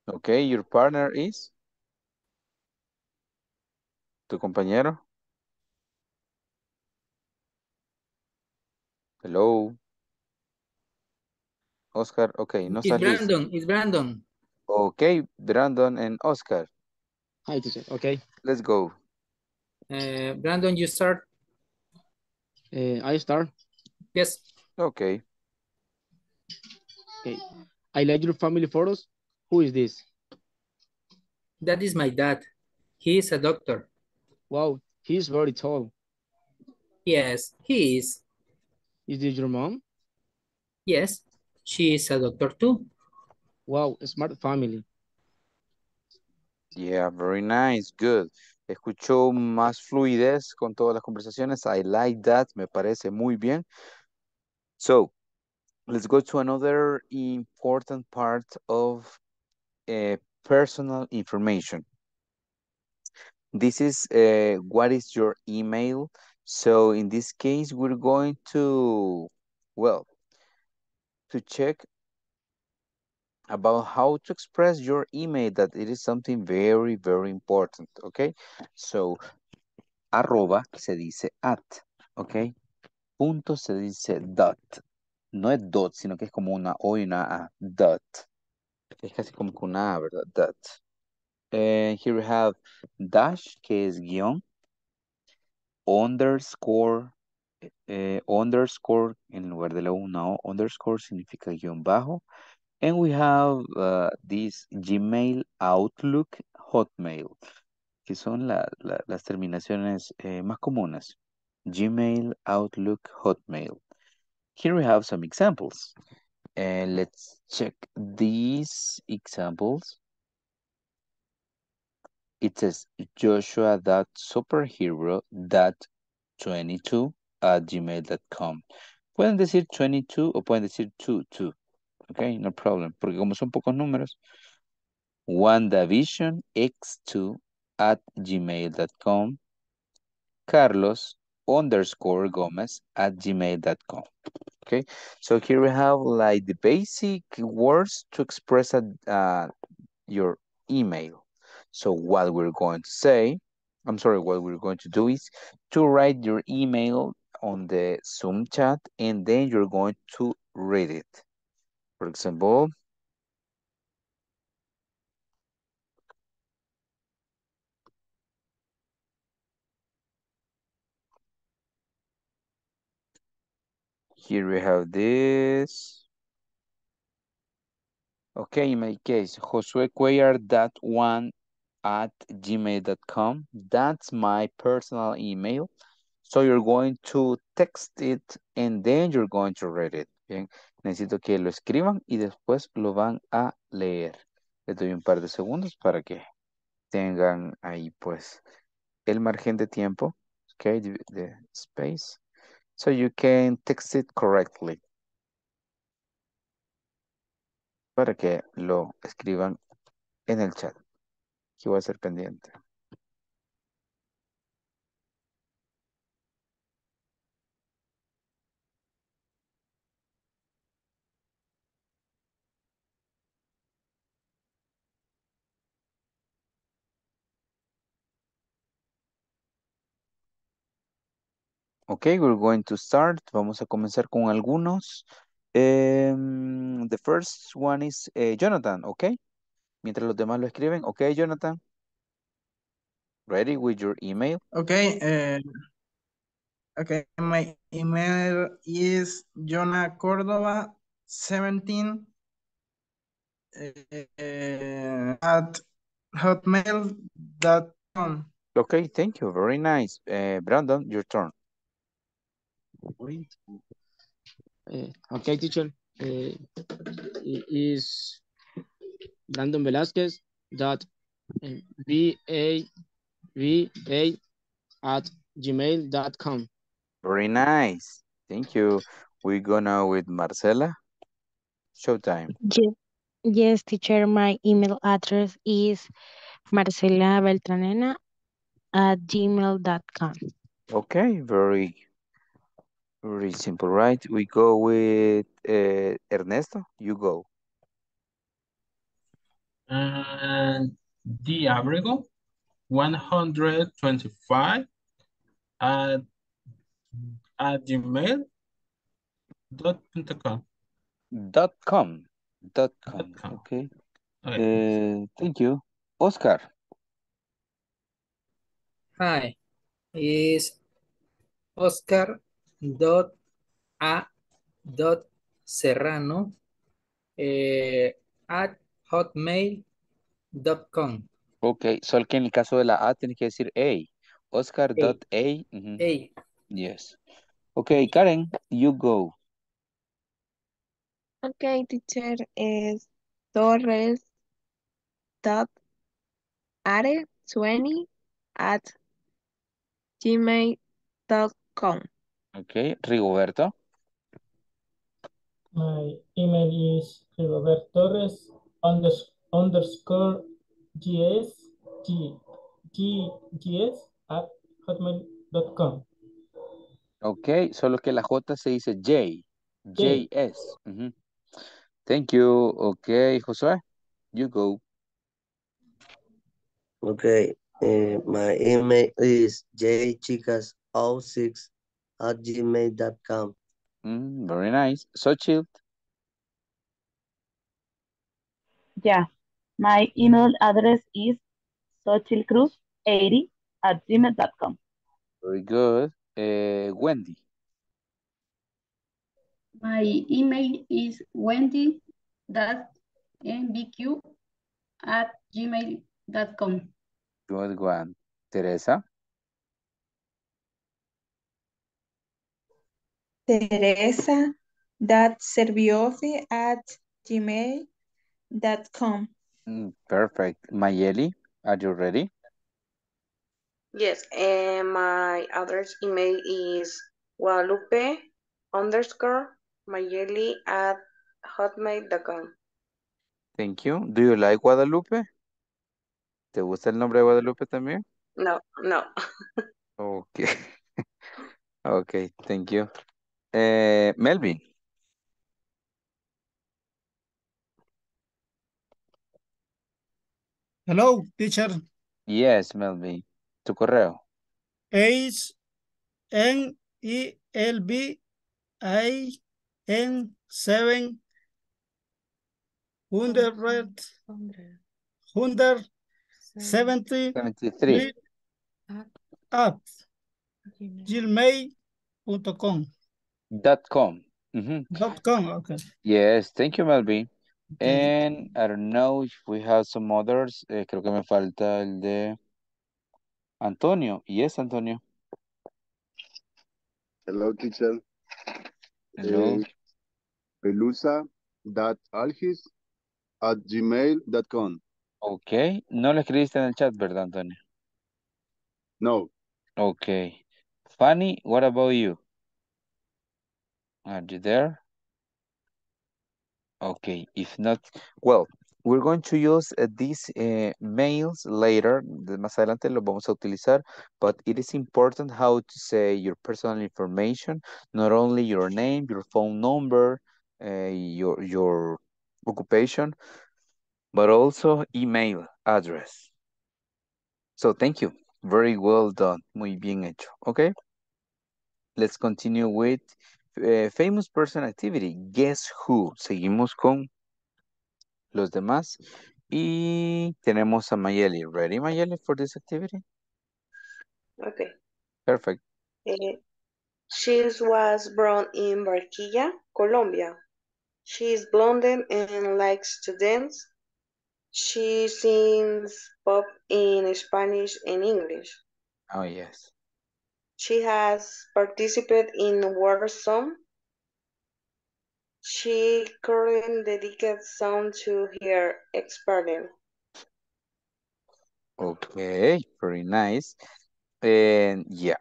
Okay, your partner is? ¿Tu compañero? Hello. Oscar, okay, no salís. It's Brandon, it's Brandon. Okay, Brandon and Oscar. Hi, teacher, okay. Let's go. Uh, Brandon, you start. Uh, I start. Yes. Okay. Okay. I like your family photos. Who is this? That is my dad. He is a doctor. Wow, he is very tall. Yes, he is. Is this your mom? Yes, she is a doctor too. Wow, a smart family. Yeah, very nice. Good. Escuchó más fluidez con todas las conversaciones. I like that. Me parece muy bien. So, let's go to another important part of uh, personal information. This is uh, what is your email. So, in this case, we're going to, well, to check about how to express your email, that it is something very, very important, okay? So, arroba se dice at, okay? Punto se dice dot. No es dot, sino que es como una O y una A. Dot. Es casi como que una A, ¿verdad? Dot. And here we have dash, que es guión, underscore, eh, underscore, en lugar de la U, no, underscore significa guión bajo. And we have uh, this Gmail, Outlook, Hotmail, que son la, la, las terminaciones eh, más comunes. Gmail, Outlook, Hotmail. Here we have some examples. And let's check these examples. It says joshua dot superhero dot twenty-two at gmail dot com. Pueden decir twenty-two o pueden decir two two. Okay, no problem. Porque como son pocos números. WandavisionX two at gmail dot com. Carlos underscore Gomez at gmail dot com. Okay, so here we have like the basic words to express a, uh, your email. So what we're going to say, I'm sorry, what we're going to do is to write your email on the Zoom chat and then you're going to read it. For example, here we have this. Okay, in my case, josuecuellar dot one at gmail dot com. That's my personal email. So you're going to text it and then you're going to read it. Bien. Necesito que lo escriban y después lo van a leer. Les doy un par de segundos para que tengan ahí pues el margen de tiempo. Okay, the, the space. So you can text it correctly. Para que lo escriban en el chat. Que voy a ser pendiente. Okay, we're going to start. Vamos a comenzar con algunos. Um, the first one is uh, Jonathan, okay? Mientras los demás lo escriben. Okay, Jonathan. Ready with your email? Okay. Uh, okay, my email is jonah cordova seventeen uh, at hotmail dot com. Okay, thank you. Very nice. Uh, Brandon, your turn. Uh, okay, teacher. Uh, it is Brandon Velasquez dot b a v a at gmail dot com. Very nice. Thank you. We're gonna with Marcela. Showtime. Yes. Yes, teacher. My email address is Marcela Beltranena at gmail dot com. Okay, very Very simple, right? We go with uh, Ernesto. You go. And the Abrego one twenty-five at, at gmail dot com. Dot com. Dot com. Okay. okay. Uh, thank you. Oscar. Hi. It's Oscar. Dot a dot serrano eh, at hotmail dot com. Ok, solo que en el caso de la A tienes que decir A. Oscar a. Dot a. Mm -hmm. A. Yes. Ok, Karen, you go. Ok, teacher is Torres dot are twenty at gmail dot com. Okay, Rigoberto. My email is Rigoberto Torres unders underscore gs g g gs at hotmail dot com. Okay, solo que la J se dice J. J. J S. Mm-hmm. Thank you. Okay, Josué, you go. Okay, uh, my email is j chicas zero six at gmail dot com. Mm, very nice. So chilled. Yeah. My email address is Xochitl Cruz eighty at gmail dot com. Very good. Uh, Wendy. My email is wendy dot m b q at gmail dot com. Good one. Teresa. Teresa dot serviofi at gmail dot com. Perfect. Mayeli, are you ready? Yes, and uh, my address email is Guadalupe underscore Mayeli at hotmail dot com. Thank you. Do you like Guadalupe? ¿Te gusta el nombre de Guadalupe también? No, no. Okay. Okay, thank you. Uh, Melvin. Hello, teacher. Yes, Melvin. Tu correo. H N E L V I N seven hundred hundred seventy three at gmail dot com. Dot com. Mm-hmm. Dot com. Okay. Yes, thank you, Melvin. And I don't know if we have some others. Eh, creo que me falta el de Antonio. Yes, Antonio. Hello, teacher. Hello. Pelusa dot algis at gmail dot com. Ok. No lo escribiste en el chat, ¿verdad, Antonio? No. Ok. Fanny, what about you? Are you there? Okay, if not, well, we're going to use uh, these uh, mails later. Más adelante los vamos a utilizar, but it is important how to say your personal information, not only your name, your phone number, uh, your, your occupation, but also email address. So thank you. Very well done. Muy bien hecho. Okay. Let's continue with Uh, famous person activity, guess who. Seguimos con los demás y tenemos a Mayeli. Ready, Mayeli, for this activity? Okay. Perfect. Uh, she was born in Barquilla, Colombia. She is blonde and likes to dance. She sings pop in Spanish and English. Oh, yes. She has participated in war song. She currently dedicates song to her ex-partner. Okay, very nice. And yeah,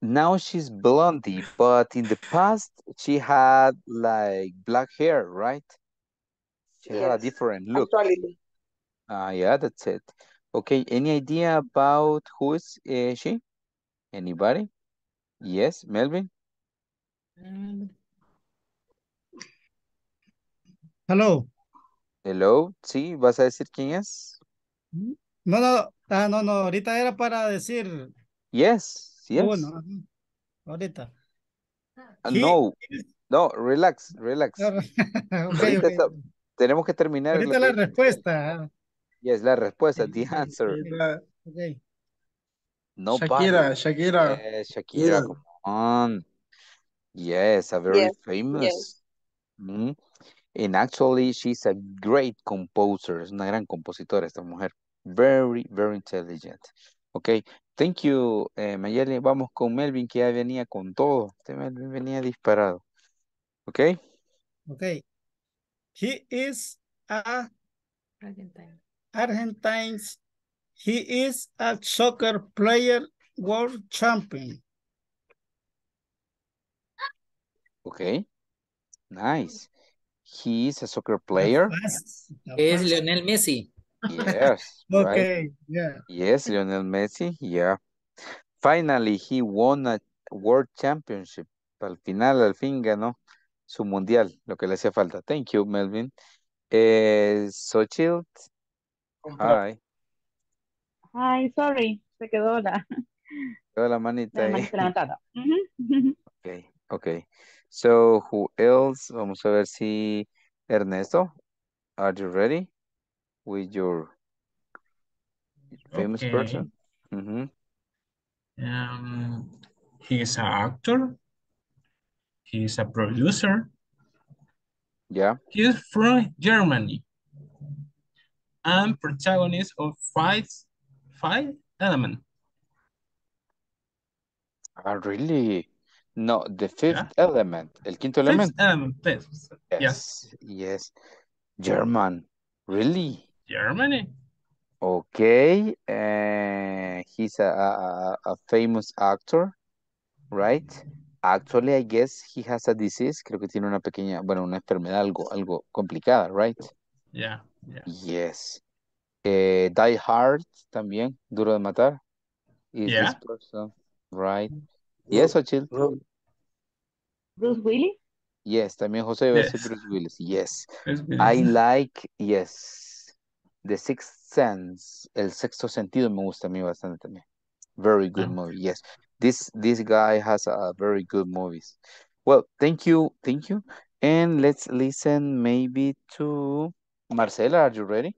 now she's blondie, but in the past she had like black hair, right? She yes. had a different look. Actually. Ah, yeah, that's it. Okay, any idea about who is uh, she? Anybody? Yes, Melvin? Hello. Hello, sí, ¿vas a decir quién es? No, no, ah, no, no, ahorita era para decir. Yes, yes. Bueno, ahorita. Uh, no, no, relax, relax. Okay, okay. Tenemos que terminar. Ahorita la, la respuesta. Yes, la respuesta, the answer. Okay. No Shakira, Shakira. Yes, Shakira, yeah. Come on. Yes, a very yes. famous. Yes. Mm-hmm. And actually, she's a great composer. Es una gran compositora esta mujer. Very, very intelligent. Okay, thank you, eh, Mayeli. Vamos con Melvin, que ya venía con todo. Este Melvin venía disparado. Okay. Okay. He is a Argentine. Argentine's. He is a soccer player, world champion. Okay, nice. He is a soccer player. Is Lionel Messi. Yes. Okay, right. Yeah. Yes, Lionel Messi, yeah. Finally, he won a world championship. Al final, al fin ganó su mundial, lo que le hacía falta. Thank you, Melvin. Eh, so chilled. Hi. Ay, sorry, se quedó la, quedó la manita, la manita eh. levantada. Uh-huh. Okay, okay. So, who else? Vamos a ver si Ernesto, are you ready with your Famous okay. person. Mm-hmm. Um, he is an actor. He is a producer. Yeah. He is from Germany. And protagonist of five, five element. Ah, really? No, the fifth yeah. element. El quinto fifth element. element yes. yes. Yes. German. Really? Germany. Okay. Uh, he's a, a, a famous actor, right? Actually, I guess he has a disease. Creo que tiene una pequeña, bueno, una enfermedad, algo, algo complicada, right? Yeah. yeah. Yes. Uh, Die Hard, también. Duro de matar. Is yeah. this person, right? Yes, Ochil. Bruce Willis? Yes, también José iba a decir Bruce Willis. Yes. Bruce Willis. I like, yes. The Sixth Sense. El sexto sentido me gusta a mí bastante también. Very good mm. movie, yes. This this guy has a very good movies. Well, thank you, thank you. And let's listen maybe to Marcela. Are you ready?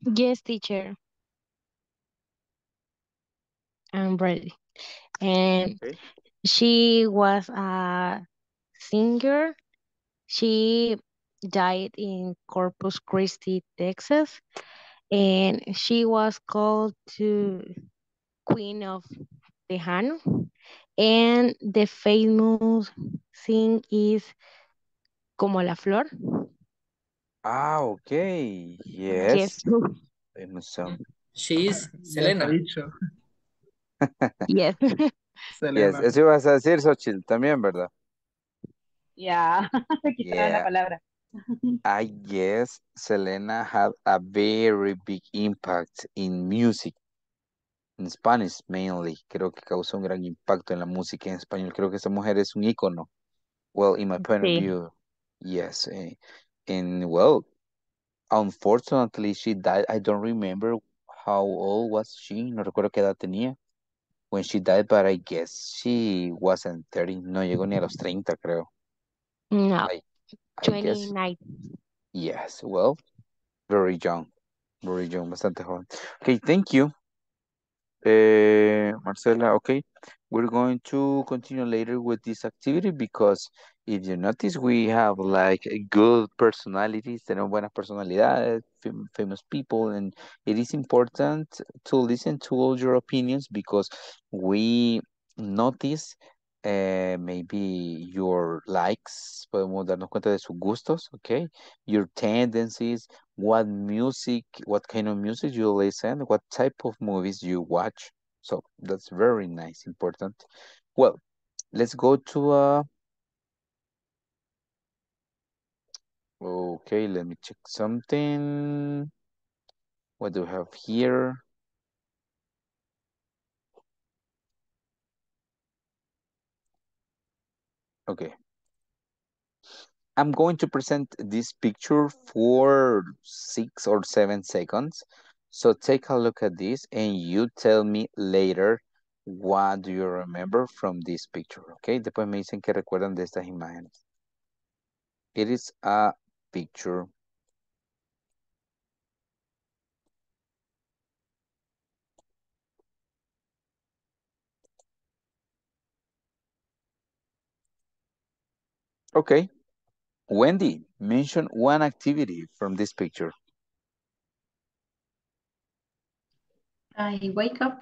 Yes, teacher. I'm ready. And okay. she was a singer. She died in Corpus Christi, Texas. And she was called to Queen of Tejano. And the famous thing is Como la Flor. Ah, okay. Yes. yes. She is Selena. yes. Selena. Yes, eso ibas a decir, Xochitl, también, ¿verdad? Yeah, quitaron la palabra. I guess Selena had a very big impact in music, in Spanish mainly. Creo que causó un gran impacto en la música en español. Creo que esa mujer es un ícono. Well, in my point sí. of view, yes. And, and well, unfortunately, she died. I don't remember how old was she. No recuerdo qué edad tenía. When she died, but I guess she wasn't thirty. No llegó ni a los treinta, creo. No, I, I twenty-nine. Guess. Yes, well, very young. Very young, bastante joven. Okay, thank you. Uh, Marcela, okay. We're going to continue later with this activity because if you notice, we have like good personalities, tenemos buenas personalidades, fam famous people, and it is important to listen to all your opinions because we notice uh, maybe your likes, podemos darnos cuenta de sus gustos, okay? Your tendencies, what music, what kind of music you listen, what type of movies you watch. So that's very nice, important. Well, let's go to... Uh, Okay, let me check something. What do we have here? Okay. I'm going to present this picture for six or seven seconds. So take a look at this and you tell me later what do you remember from this picture, okay? Después me dicen que recuerdan de estas imágenes. It is a picture. Okay. Wendy, mention one activity from this picture. I wake up.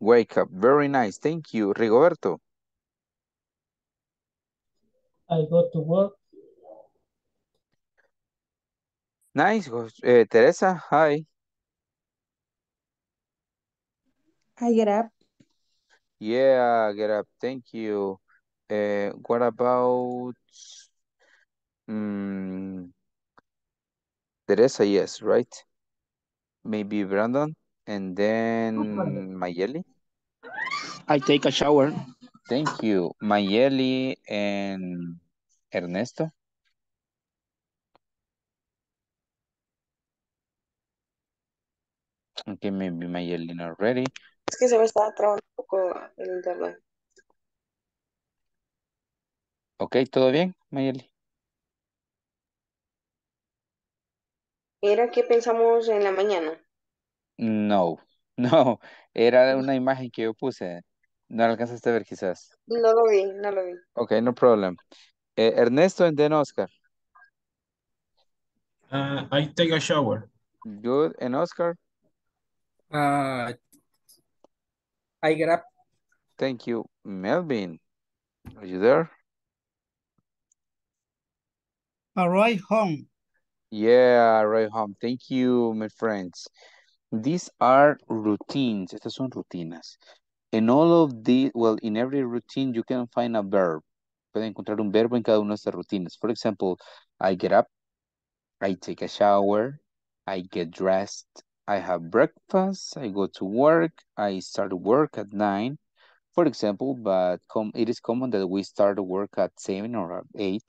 Wake up. Very nice. Thank you. Rigoberto. I go to work. Nice. Uh, Teresa, hi. I get up. Yeah, get up. Thank you. Uh, what about... Um, Teresa, yes, right? Maybe Brandon. And then Mayeli. I take a shower. Thank you. Mayeli and Ernesto. Okay, maybe Mayeli not ready. Es que se me estaba trabando un poco el internet. Okay, ¿todo bien, Mayeli? ¿Era que pensamos en la mañana? No, no, era una imagen que yo puse. No la alcanzaste a ver quizás. No lo vi, no lo vi. Ok, no problem. Eh, Ernesto and then Oscar. Uh, I take a shower. Good, and Oscar? Uh, I get up. Thank you. Melvin, are you there? Arrive home. Yeah, arrive home. Thank you, my friends. These are routines. Estas son rutinas. In all of these, well, in every routine, you can find a verb. Pueden encontrar un verbo en cada una de estas rutinas. For example, I get up, I take a shower, I get dressed, I have breakfast, I go to work, I start work at nine. For example, but com it is common that we start work at seven or at eight.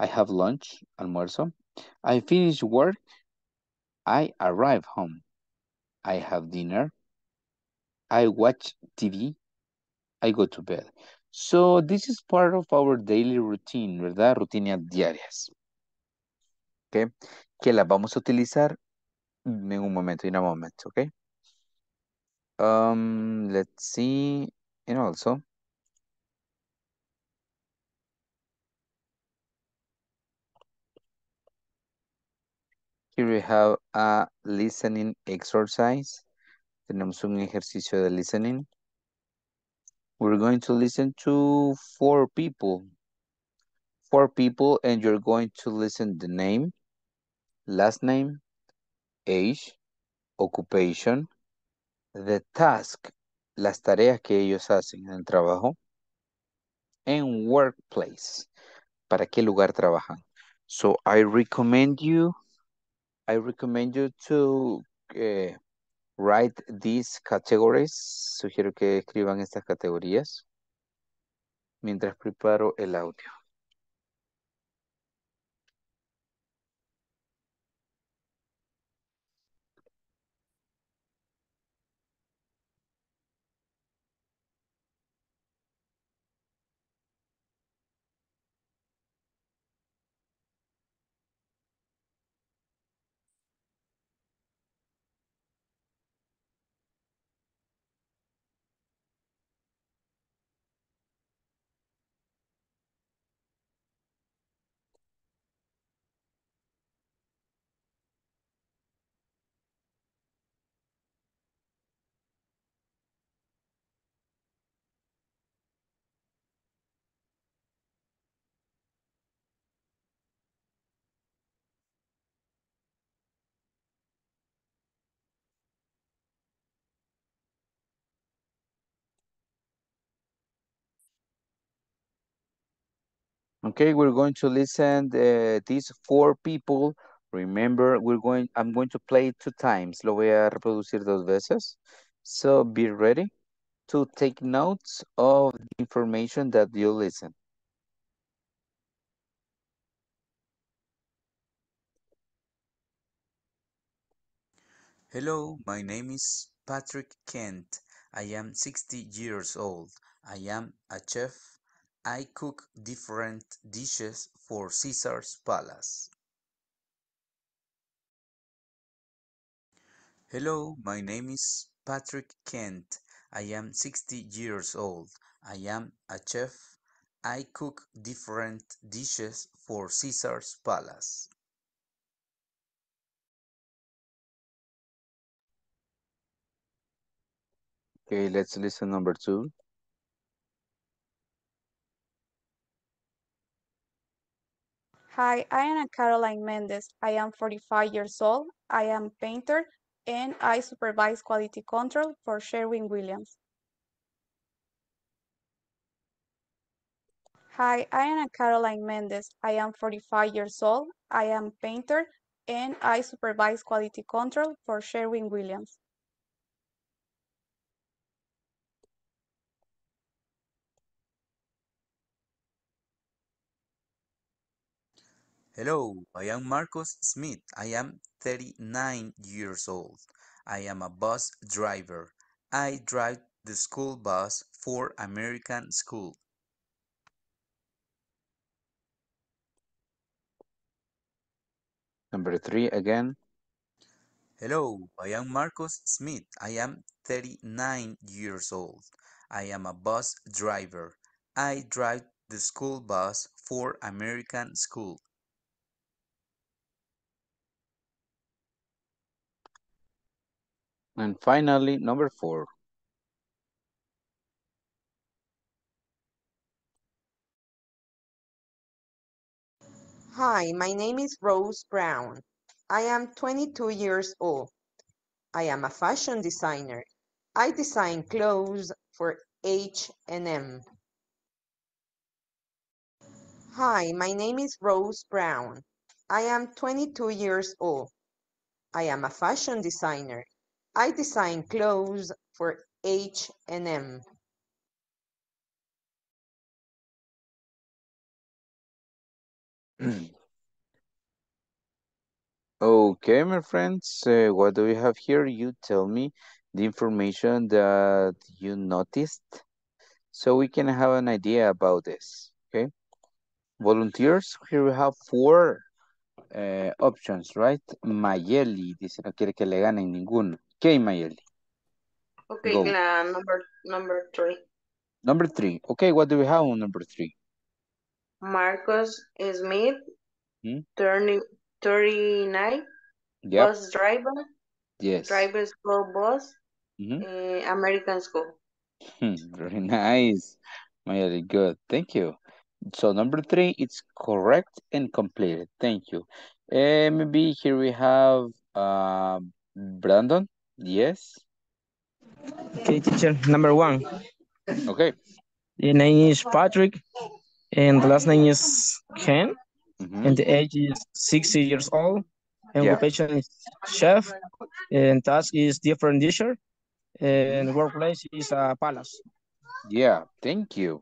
I have lunch, almuerzo. I finish work, I arrive home. I have dinner, I watch T V, I go to bed. So this is part of our daily routine, ¿verdad? Rutinas diarias. Okay. Que las vamos a utilizar en un momento, in a moment, okay? Um, let's see, and also. Here we have a listening exercise. Tenemos un ejercicio de listening. We're going to listen to four people. Four people, and you're going to listen the name, last name, age, occupation, the task, las tareas que ellos hacen en el trabajo, and workplace, para qué lugar trabajan. So I recommend you I recommend you to uh, write these categories. Sugiero que escriban estas categorías mientras preparo el audio. Okay, we're going to listen uh, these four people. Remember, we're going. I'm going to play it two times. Lo voy a reproducir dos veces. So be ready to take notes of the information that you listen. Hello, my name is Patrick Kent. I am sixty years old. I am a chef. I cook different dishes for Caesar's Palace. Hello, my name is Patrick Kent. I am sixty years old. I am a chef. I cook different dishes for Caesar's Palace. Okay, let's listen number two. Hi, I am Caroline Mendez. I am forty-five years old. I am a painter and I supervise quality control for Sherwin-Williams. Hi, I am Caroline Mendez. I am forty-five years old. I am a painter and I supervise quality control for Sherwin-Williams. Hello, I am Marcus Smith. I am thirty-nine years old. I am a bus driver. I drive the school bus for American School. Number three again. Hello, I am Marcus Smith. I am thirty-nine years old. I am a bus driver. I drive the school bus for American school. And finally, number four. Hi, my name is Rose Brown. I am twenty-two years old. I am a fashion designer. I design clothes for H and M. Hi, my name is Rose Brown. I am twenty-two years old. I am a fashion designer. I design clothes for H and M. Okay, my friends, uh, what do we have here? You tell me the information that you noticed so we can have an idea about this. Okay, volunteers, here we have four uh, options, right? Mayeli dice no quiere que le ganen ninguno. Okay, Mayeli. Okay, Go. Uh, number number three. Number three. Okay, what do we have on number three? Marcus Smith, hmm? turning thirty-nine, yep. Bus driver, yes, driver school bus, mm-hmm. uh, American school. Very nice, very good, thank you. So number three, it's correct and completed, thank you. Uh, maybe here we have uh, Brandon, yes. Okay, teacher, number one. Okay. The name is Patrick. And the last name is Ken, mm-hmm. and the age is sixty years old, and yeah. Occupation is chef, and task is different dishes, and workplace is a palace. Yeah, thank you.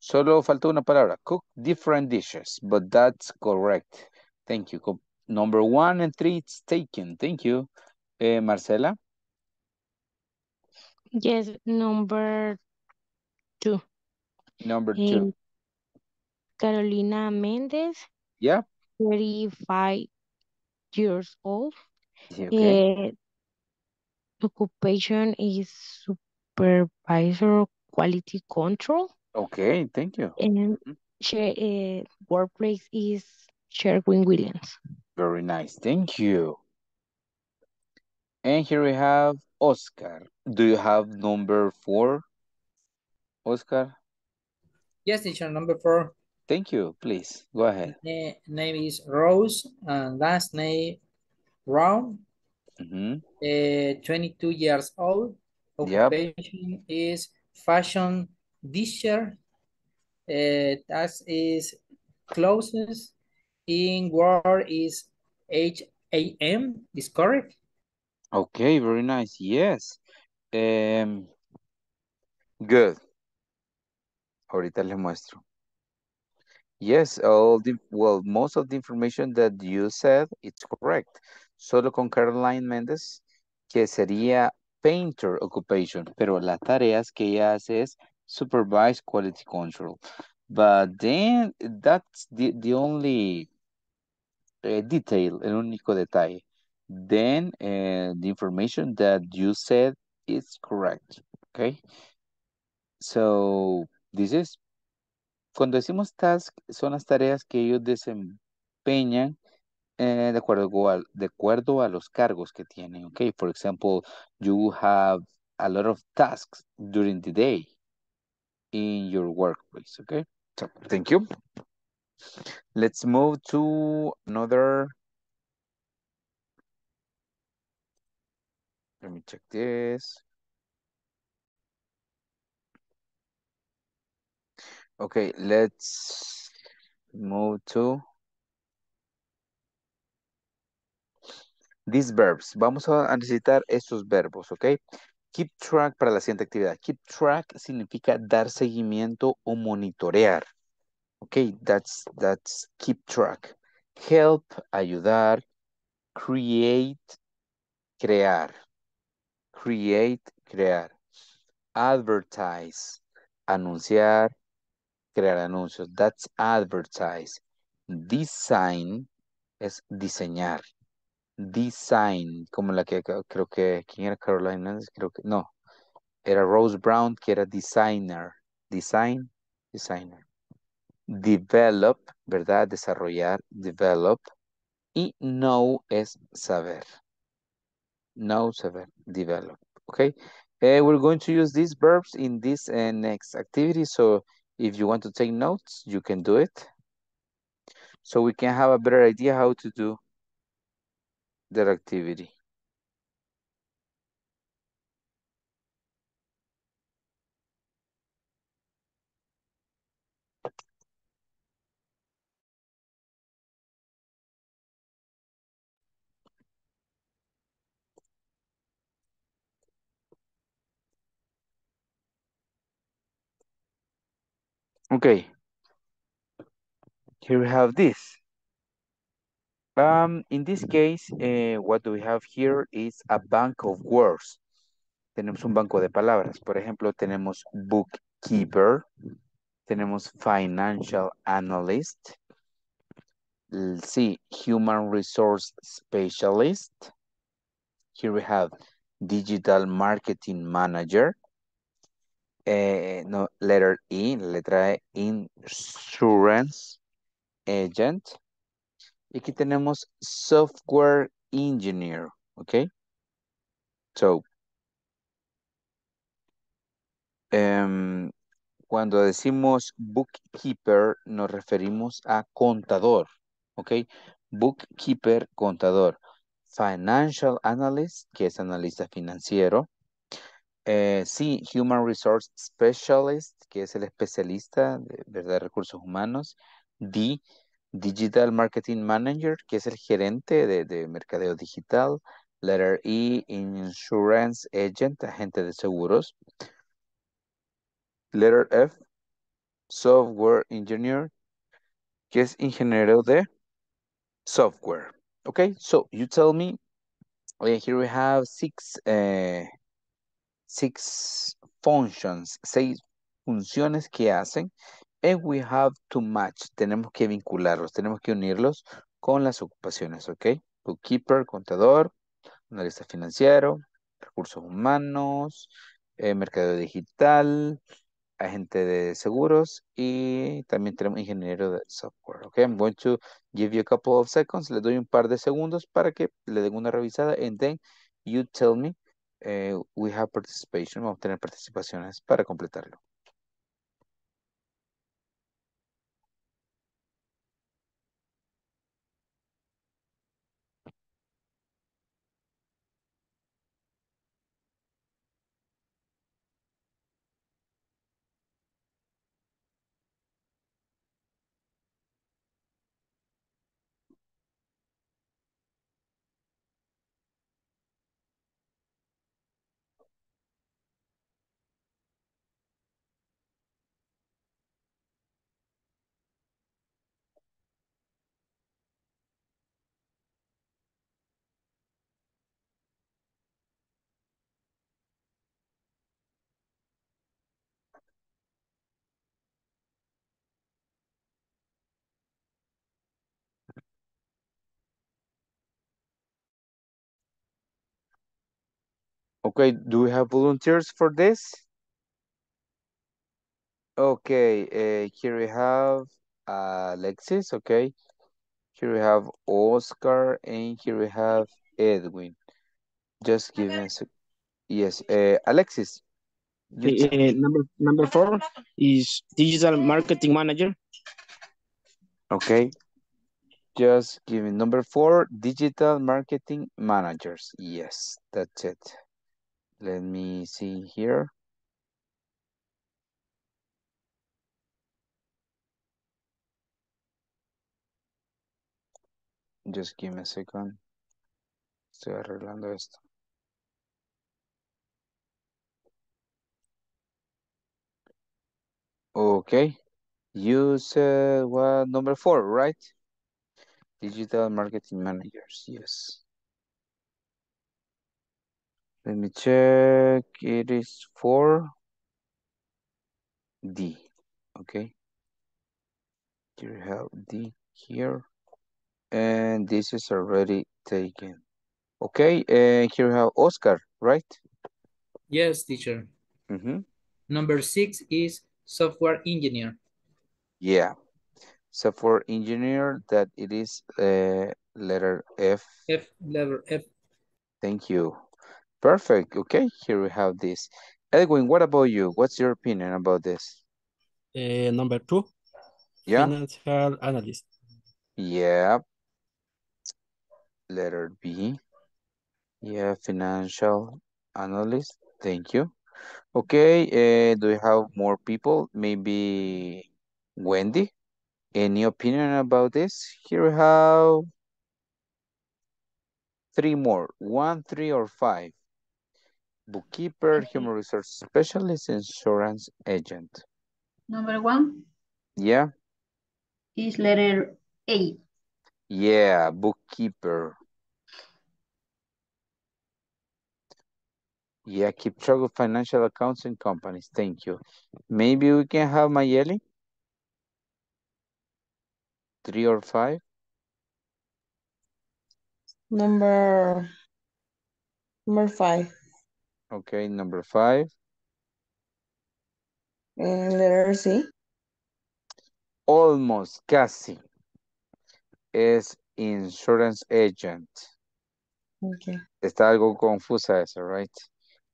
Solo faltó una palabra, cook different dishes, but that's correct. Thank you. Number one and three, it's taken. Thank you. Uh, Marcela? Yes, number two. Number two. And Carolina Mendez, yeah, thirty-five years old. Okay. Uh, occupation is supervisor quality control. Okay, thank you. And she, uh, workplace is Sherwin-Williams. Very nice, thank you. And here we have Oscar. Do you have number four, Oscar? Yes, teacher, number four. Thank you. Please, go ahead. Uh, name is Rose, and uh, last name Brown, mm-hmm. uh, twenty-two years old. Occupation yep. is fashion teacher. Uh, that is closest in world is H and M, is correct? Okay, very nice. Yes. Um, good. Ahorita les muestro. Yes, all the, well, most of the information that you said, it's correct. Solo con Caroline Méndez, que sería painter occupation, pero las tareas que ella hace es supervised quality control. But then, that's the, the only uh, detail, el único detalle. Then, uh, the information that you said is correct, okay? So, this is... Cuando decimos task, son las tareas que ellos desempeñan eh, de, acuerdo a, de acuerdo a los cargos que tienen, okay? For example, you have a lot of tasks during the day in your workplace, okay? So, thank you. Let's move to another... Let me check this. Okay, let's move to these verbs. Vamos a necesitar estos verbos, ¿ok? Keep track para la siguiente actividad. Keep track significa dar seguimiento o monitorear. Ok, that's, that's keep track. Help, ayudar. Create, crear. Create, crear. Advertise, anunciar. Crear anuncios, that's advertise. Design es diseñar. Design, como la que creo que, ¿quién era? Caroline Hernández, creo que, no, era Rose Brown, que era designer, design, designer. Develop, ¿verdad? Desarrollar, develop. Y know es saber. Know, saber, develop, okay? Uh, we're going to use these verbs in this uh, next activity. So if you want to take notes, you can do it. So we can have a better idea how to do that activity. Okay, here we have this. Um, in this case, uh, what do we have here is a bank of words. Tenemos un banco de palabras. Por ejemplo, tenemos bookkeeper, tenemos financial analyst, sí, human resource specialist. Here we have digital marketing manager. Uh, no, letter E, letra E, insurance agent. Y aquí tenemos software engineer, ¿ok? So, um, cuando decimos bookkeeper, nos referimos a contador, ¿ok? Bookkeeper, contador. Financial analyst, que es analista financiero. Eh, sí, Human Resource Specialist, que es el especialista de, ¿verdad?, recursos humanos. D, Digital Marketing Manager, que es el gerente de, de mercadeo digital. Letter E, Insurance Agent, agente de seguros. Letter F, Software Engineer, que es ingeniero de software. Okay, so you tell me, here we have six... Uh, six functions, seis funciones que hacen, and we have to match, tenemos que vincularlos, tenemos que unirlos con las ocupaciones, ¿ok? Bookkeeper, contador, analista financiero, recursos humanos, eh, mercadeo digital, agente de seguros, y también tenemos ingeniero de software, ¿ok? I'm going to give you a couple of seconds, le doy un par de segundos para que le den una revisada, and then you tell me. Uh, we have participation, vamos a tener participaciones para completarlo. Okay, do we have volunteers for this? Okay, uh, here we have uh, Alexis, okay. Here we have Oscar, and here we have Edwin. Just give okay. us, yes, uh, Alexis. Uh, number, number four is digital marketing manager. Okay, just give me number four, digital marketing managers. Yes, that's it. Let me see here. Just give me a second. Estoy arreglando esto. Okay. You said well, number four, right? Digital marketing managers, yes. Let me check, it is for D, okay? Here we have D here, and this is already taken. Okay, and here we have Oscar, right? Yes, teacher. Mm-hmm. Number six is software engineer. Yeah, software engineer, that it is uh, letter F. F, letter F. Thank you. Perfect. Okay, here we have this. Edwin, what about you? What's your opinion about this? Uh, number two. Yeah. Financial analyst. Yeah. Letter B. Yeah, financial analyst. Thank you. Okay, uh, do we have more people? Maybe Wendy? Any opinion about this? Here we have three more. One, three, or five. Bookkeeper, human resource specialist, insurance agent. Number one. Yeah. Is letter A. Yeah, bookkeeper. Yeah, keep track of financial accounts and companies. Thank you. Maybe we can have Mayeli. Three or five. Number, number five. Okay, number five. And letter C. Almost, casi. Es insurance agent. Okay. Está algo confusa eso, right?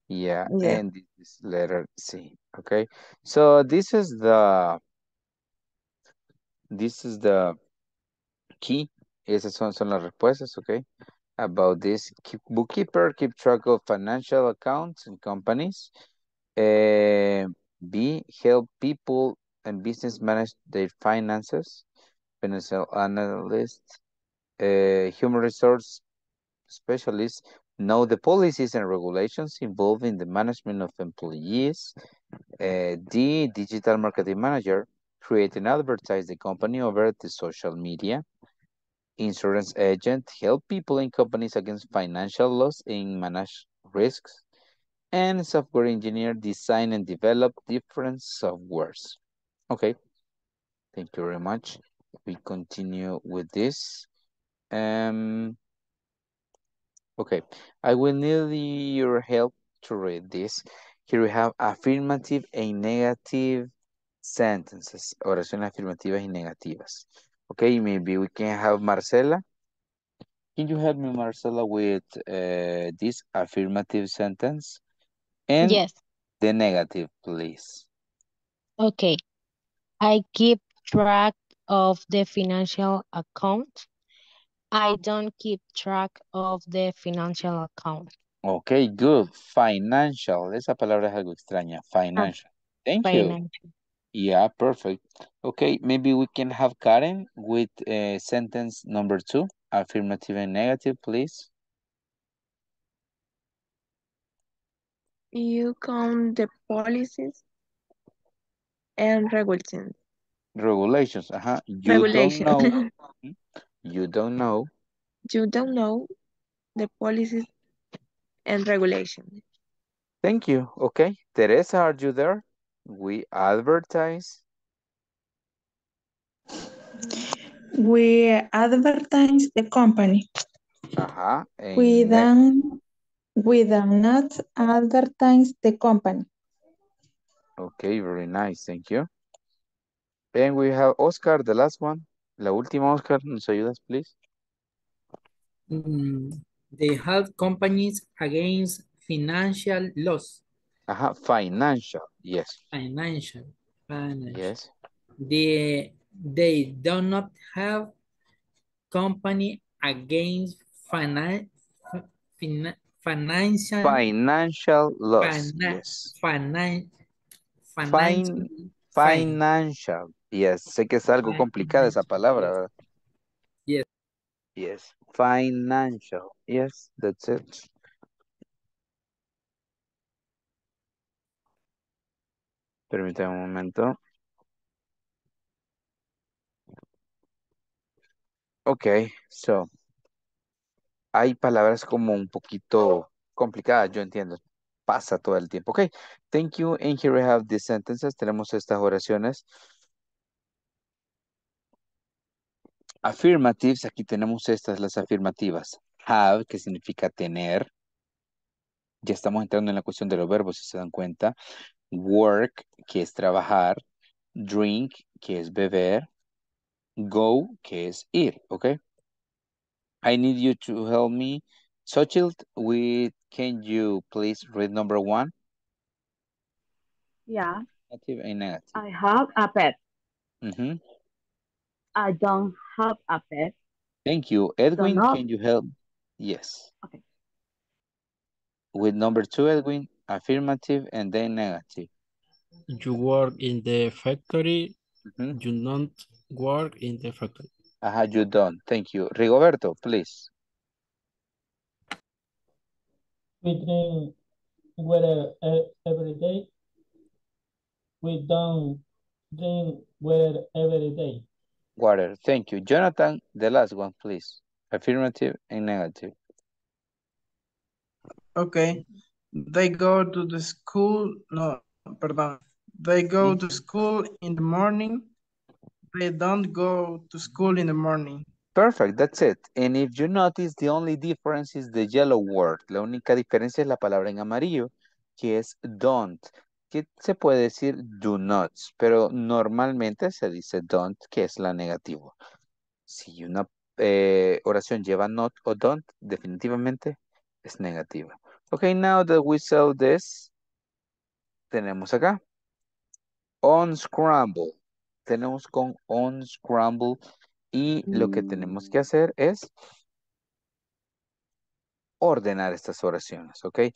Yeah, yeah. And this is letter C. Okay, so this is the this is the key. Esas son, son las respuestas, okay? About this, keep, bookkeeper, keep track of financial accounts and companies. Uh, B, help people and business manage their finances. Financial analyst, uh, human resource specialist, know the policies and regulations involving the management of employees. Uh, D, digital marketing manager, create and advertise the company over the social media. Insurance agent, help people and companies against financial loss and manage risks. And software engineer, design and develop different softwares. Okay, thank you very much. We continue with this. Um. Okay, I will need your help to read this. Here we have affirmative and negative sentences. Oraciones afirmativas y negativas. Okay, maybe we can have Marcela. Can you help me, Marcela, with uh, this affirmative sentence? And yes. The negative, please. Okay. I keep track of the financial account. I don't keep track of the financial account. Okay, good. Financial. Esa palabra es algo extraña. Financial. Thank financial. You. Yeah, perfect. Okay, maybe we can have Karen with uh, sentence number two, affirmative and negative, please. You count the policies and regulations. Regulations, uh-huh. You Regulation. Don't know. You don't know. You don't know the policies and regulations. Thank you. Okay, Teresa, are you there? We advertise. We advertise the company. Uh-huh. We don't, we do not advertise the company. Okay, very nice. Thank you. Then we have Oscar, the last one. La última, Oscar. ¿Nos ayudas, please? Mm, they help companies against financial loss. Uh-huh. Financial, yes. Financial, financial. Yes. They, they do not have company against finan, fin, financial... Financial loss, fina, yes. Finan, financial. Fin, financial, yes. Sé que es algo financial. Complicada esa palabra, ¿verdad? Yes. Yes. Financial, yes, that's it. Permítame un momento. Ok, so. Hay palabras como un poquito complicadas, yo entiendo. Pasa todo el tiempo. Ok, thank you. And here we have these sentences. Tenemos estas oraciones. Affirmatives, aquí tenemos estas, las afirmativas. Have, que significa tener. Ya estamos entrando en la cuestión de los verbos, si se dan cuenta. Work, que es trabajar. Drink, que es beber. Go, que es ir, ¿ok? I need you to help me. Sochild, with, can you please read number one? Yeah. Negative and negative. I have a pet. Mm-hmm. I don't have a pet. Thank you. Edwin, can you help? Yes. Okay. With number two, Edwin, affirmative and then negative. You work in the factory. Mm-hmm. You don't work in the factory. Uh-huh, you don't. Thank you. Rigoberto, please. We drink water every day. We don't drink water every day. Water. Thank you. Jonathan, the last one, please. Affirmative and negative. Okay. They go to the school. No, pardon. They go to school in the morning. They don't go to school in the morning. Perfect. That's it. And if you notice, the only difference is the yellow word. La única diferencia es la palabra en amarillo, que es don't. Que se puede decir do not, pero normalmente se dice don't, que es la negativa. Si una eh, oración lleva not o don't, definitivamente es negativa. Ok, now that we saw this, tenemos acá unscramble. Tenemos con unscramble y mm. lo que tenemos que hacer es ordenar estas oraciones, ok.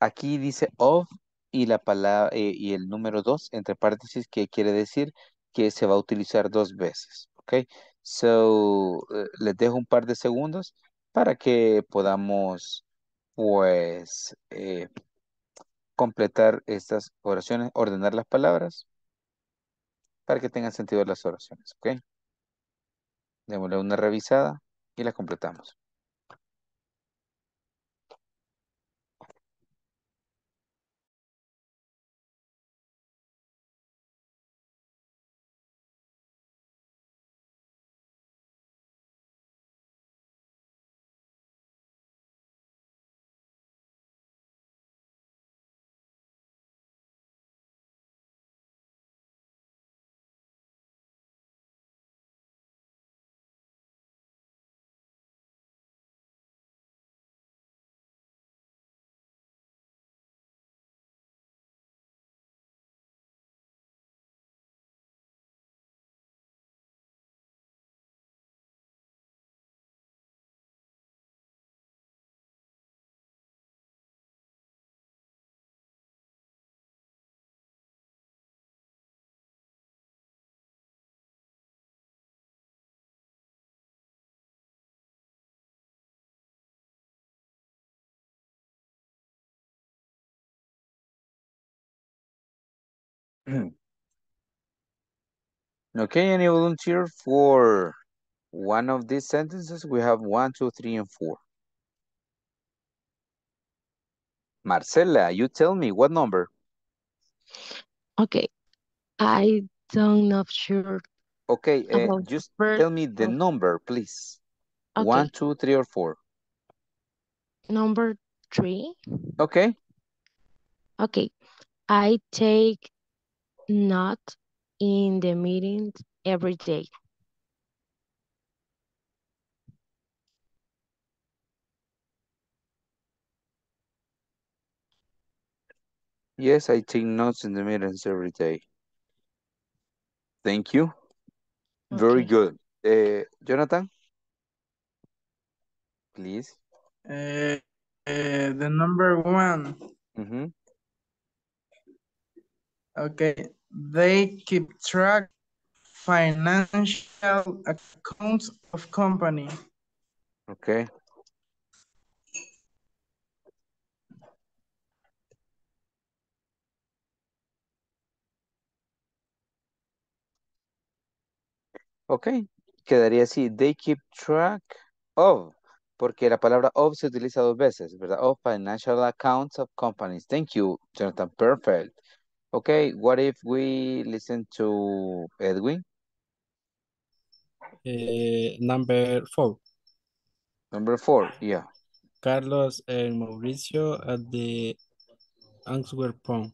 Aquí dice of, y la palabra eh, y el número dos entre paréntesis, que quiere decir que se va a utilizar dos veces, ok. So uh, les dejo un par de segundos para que podamos pues eh, completar estas oraciones, ordenar las palabras para que tengan sentido las oraciones, ok. Démosle una revisada y la completamos. Okay, any volunteer for one of these sentences? We have one, two, three, and four. Marcela, you tell me what number? Okay, I don't know sure. Okay, uh, just tell me the number, please. Okay. One, two, three, or four. Number three. Okay. Okay, I take not in the meeting every day. Yes, I take notes in the meetings every day. Thank you. Okay. Very good. Uh, Jonathan? Please. Uh, uh, the number one. Mm-hmm. Okay. They keep track financial accounts of company. Okay. Okay. Quedaría así. They keep track of. Porque la palabra of se utiliza dos veces, ¿verdad? Of financial accounts of companies. Thank you, Jonathan. Perfect. Okay, what if we listen to Edwin? Uh, number four. Number four, yeah. Carlos and Mauricio at the Antwerp Pond.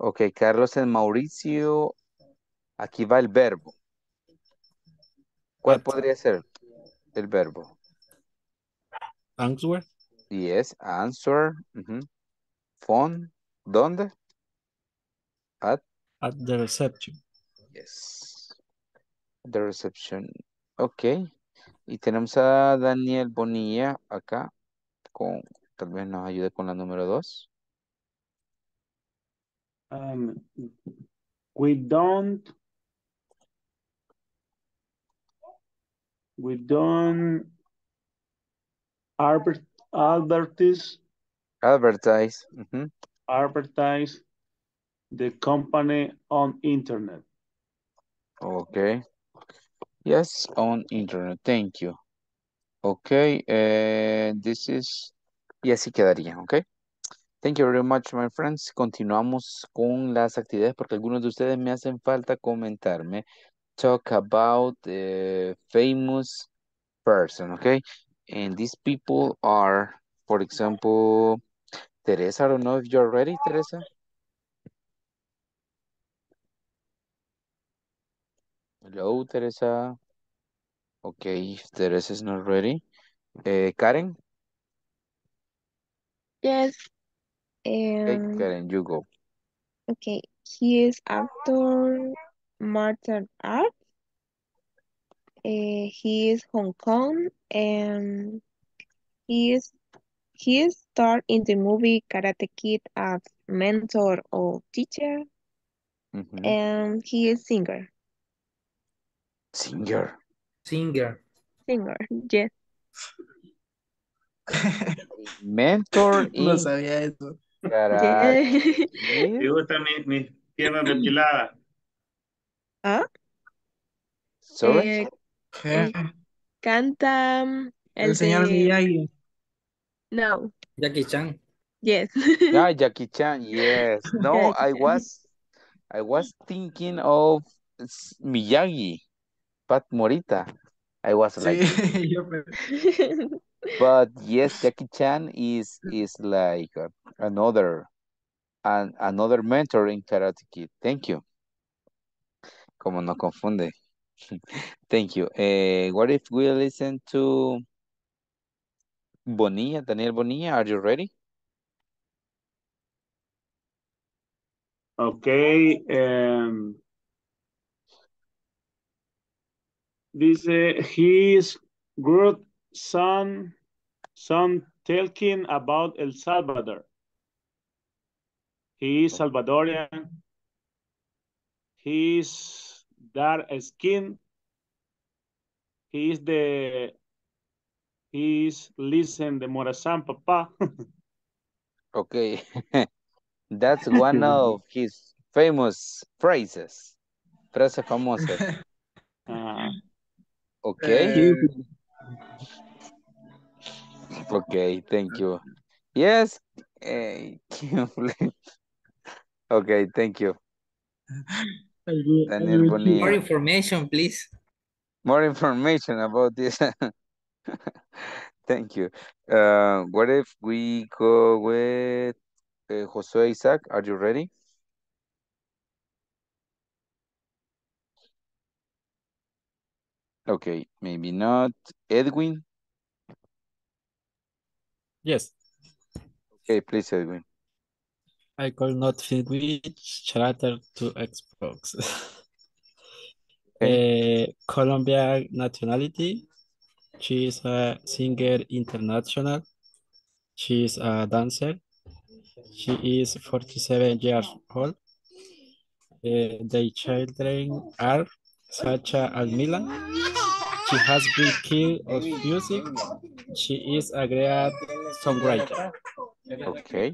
Okay, Carlos and Mauricio. Aquí va el verbo. ¿Cuál at, podría ser el verbo? Answer. Yes, answer. Mm-hmm. Phone. ¿Dónde? At. At the reception. Yes. The reception. Okay. Y tenemos a Daniel Bonilla acá. Con, tal vez nos ayude con la número dos. Um, we don't. We don't. Albert, advertise. Advertise. Mm-hmm. Advertise the company on internet. Okay. Yes, on internet. Thank you. Okay. Uh, this is. Y así quedaría. Okay. Thank you very much, my friends. Continuamos con las actividades porque algunos de ustedes me hacen falta comentarme. Talk about uh, famous person. Okay. And these people are, for example, Teresa. I don't know if you're ready, Teresa. Hello, Teresa. Okay, if Teresa is not ready. Uh, Karen? Yes. Um, okay, Karen, you go. Okay, he is actor, martial art. Uh, he is Hong Kong, and he is he is starred in the movie Karate Kid as mentor or teacher, mm-hmm. and he is singer. Singer. Singer. Singer, yes. Mentor y... No sabía eso. Caray. Me gusta mi, mi pierna depilada. ¿Ah? ¿Sobre? Eh, eh, canta... El, el señor de... Miyagi. No. Jackie Chan. Yes. Ah, Jackie Chan, yes. No, Jackie I was... I was thinking of Miyagi. Pat Morita, I was like, but yes, Jackie Chan is is like another an, another mentor in Karate Kid. Thank you. Como no confunde. Thank you. Uh, what if we listen to Bonilla, Daniel Bonilla? Are you ready? Okay. Um... This uh, his good son, son talking about El Salvador. He is Salvadorian. He is dark skin. He is the. He is listen the Morazán Papa. Okay, that's one of his famous phrases. Frase famosa. Uh, Okay. Okay, thank you. Yes. Okay, thank you. Daniel Bonilla. More information, please. More information about this. Thank you. Uh, what if we go with uh, José Isaac? Are you ready? Okay, maybe not. Edwin? Yes. Okay, please, Edwin. I could not fit which charter to Xbox. Okay. uh, Colombian nationality. She is a singer international. She is a dancer. She is forty-seven years old. Uh, their children are Sacha Almilan. She has been king of music. She is a great songwriter. Okay.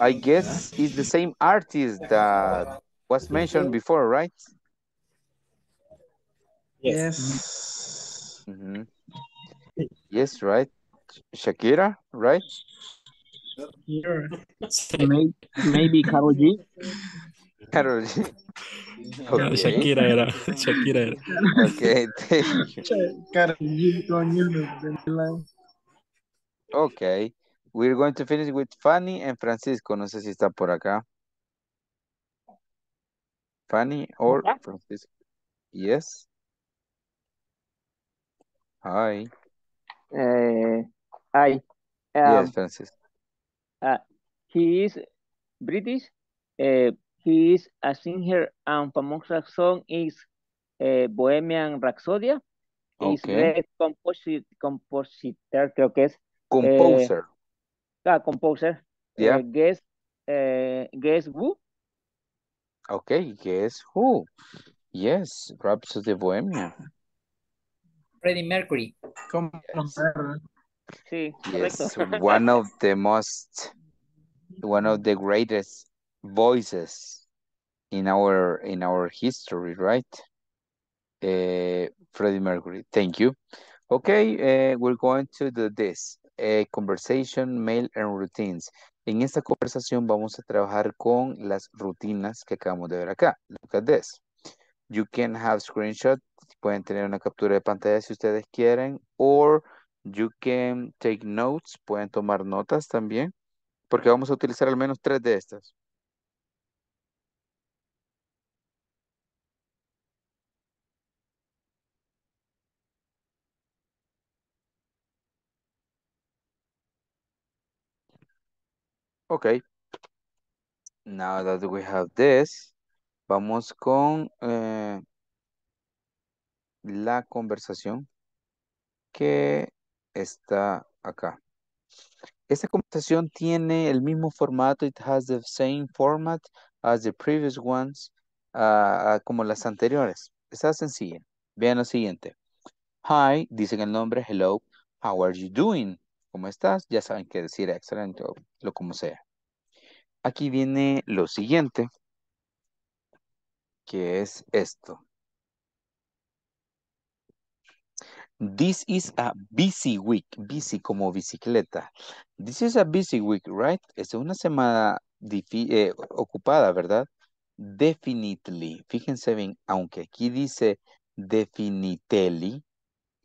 I guess it's the same artist that was mentioned before, right? Yes. Mm-hmm. Yes, right. Shakira, right? Maybe Karol G. Karol G. Okay. Shakira era. Shakira era. Okay. Okay. We're going to finish with Fanny and Francisco. No sé si está por acá. Fanny or yeah. Francisco. Yes. Hi. Uh, hi. Um, yes, Francisco. Uh, he is British. Uh, he is a singer and famous song is uh, Bohemian Rhapsody. He's okay. a composi compositor, creo que es. Composer. Uh, uh, composer. Yeah. Uh, guess, uh, guess who? Okay, guess who? Yes, Rhapsody Bohemia. Freddie Mercury. Composer. Sí, yes, one of the most, one of the greatest voices in our in our history, right? Uh, Freddie Mercury. Thank you. Okay, uh, we're going to do this. Uh, conversation, mail, and routines. En esta conversación vamos a trabajar con las rutinas que acabamos de ver acá. Look at this. You can have screenshot. Pueden tener una captura de pantalla si ustedes quieren. Or you can take notes. Pueden tomar notas también. Porque vamos a utilizar al menos tres de estas. Okay. Now that we have this, vamos con eh, la conversación que está acá. Esta conversación tiene el mismo formato, it has the same format as the previous ones, uh, como las anteriores. Está sencilla. Vean lo siguiente. Hi, dicen el nombre, hello, how are you doing? ¿Cómo estás? Ya saben qué decir, excelente, o lo como sea. Aquí viene lo siguiente, que es esto. This is a busy week. Busy como bicicleta. This is a busy week, right? Es una semana eh, ocupada, ¿verdad? Definitely. Fíjense bien, aunque aquí dice definitely,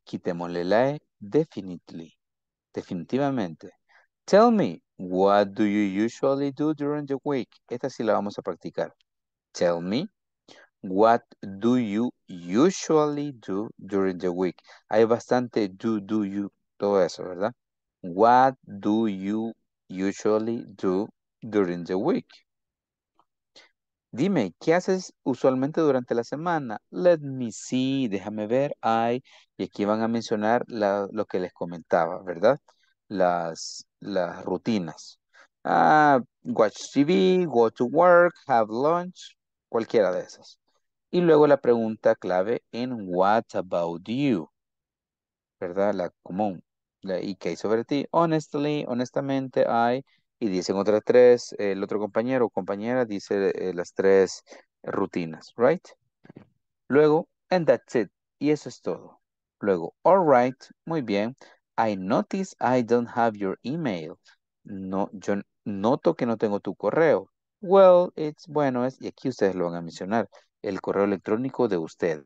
quitémosle la E, definitely. Definitivamente. Tell me, what do you usually do during the week? Esta sí la vamos a practicar. Tell me. What do you usually do during the week? Hay bastante do, do, you, todo eso, ¿verdad? What do you usually do during the week? Dime, ¿qué haces usualmente durante la semana? Let me see, déjame ver, I, y aquí van a mencionar la, lo que les comentaba, ¿verdad? Las, las rutinas. Ah, watch T V, go to work, have lunch, cualquiera de esas. Y luego la pregunta clave en what about you, ¿verdad? La común. La ¿Y qué hay sobre ti? Honestly, honestamente, I. Y dicen otras tres, el otro compañero o compañera dice eh, las tres rutinas, right? Luego, and that's it. Y eso es todo. Luego, all right, muy bien. I notice I don't have your email. No, yo noto que no tengo tu correo. Well, it's bueno, es, y aquí ustedes lo van a mencionar. El correo electrónico de usted.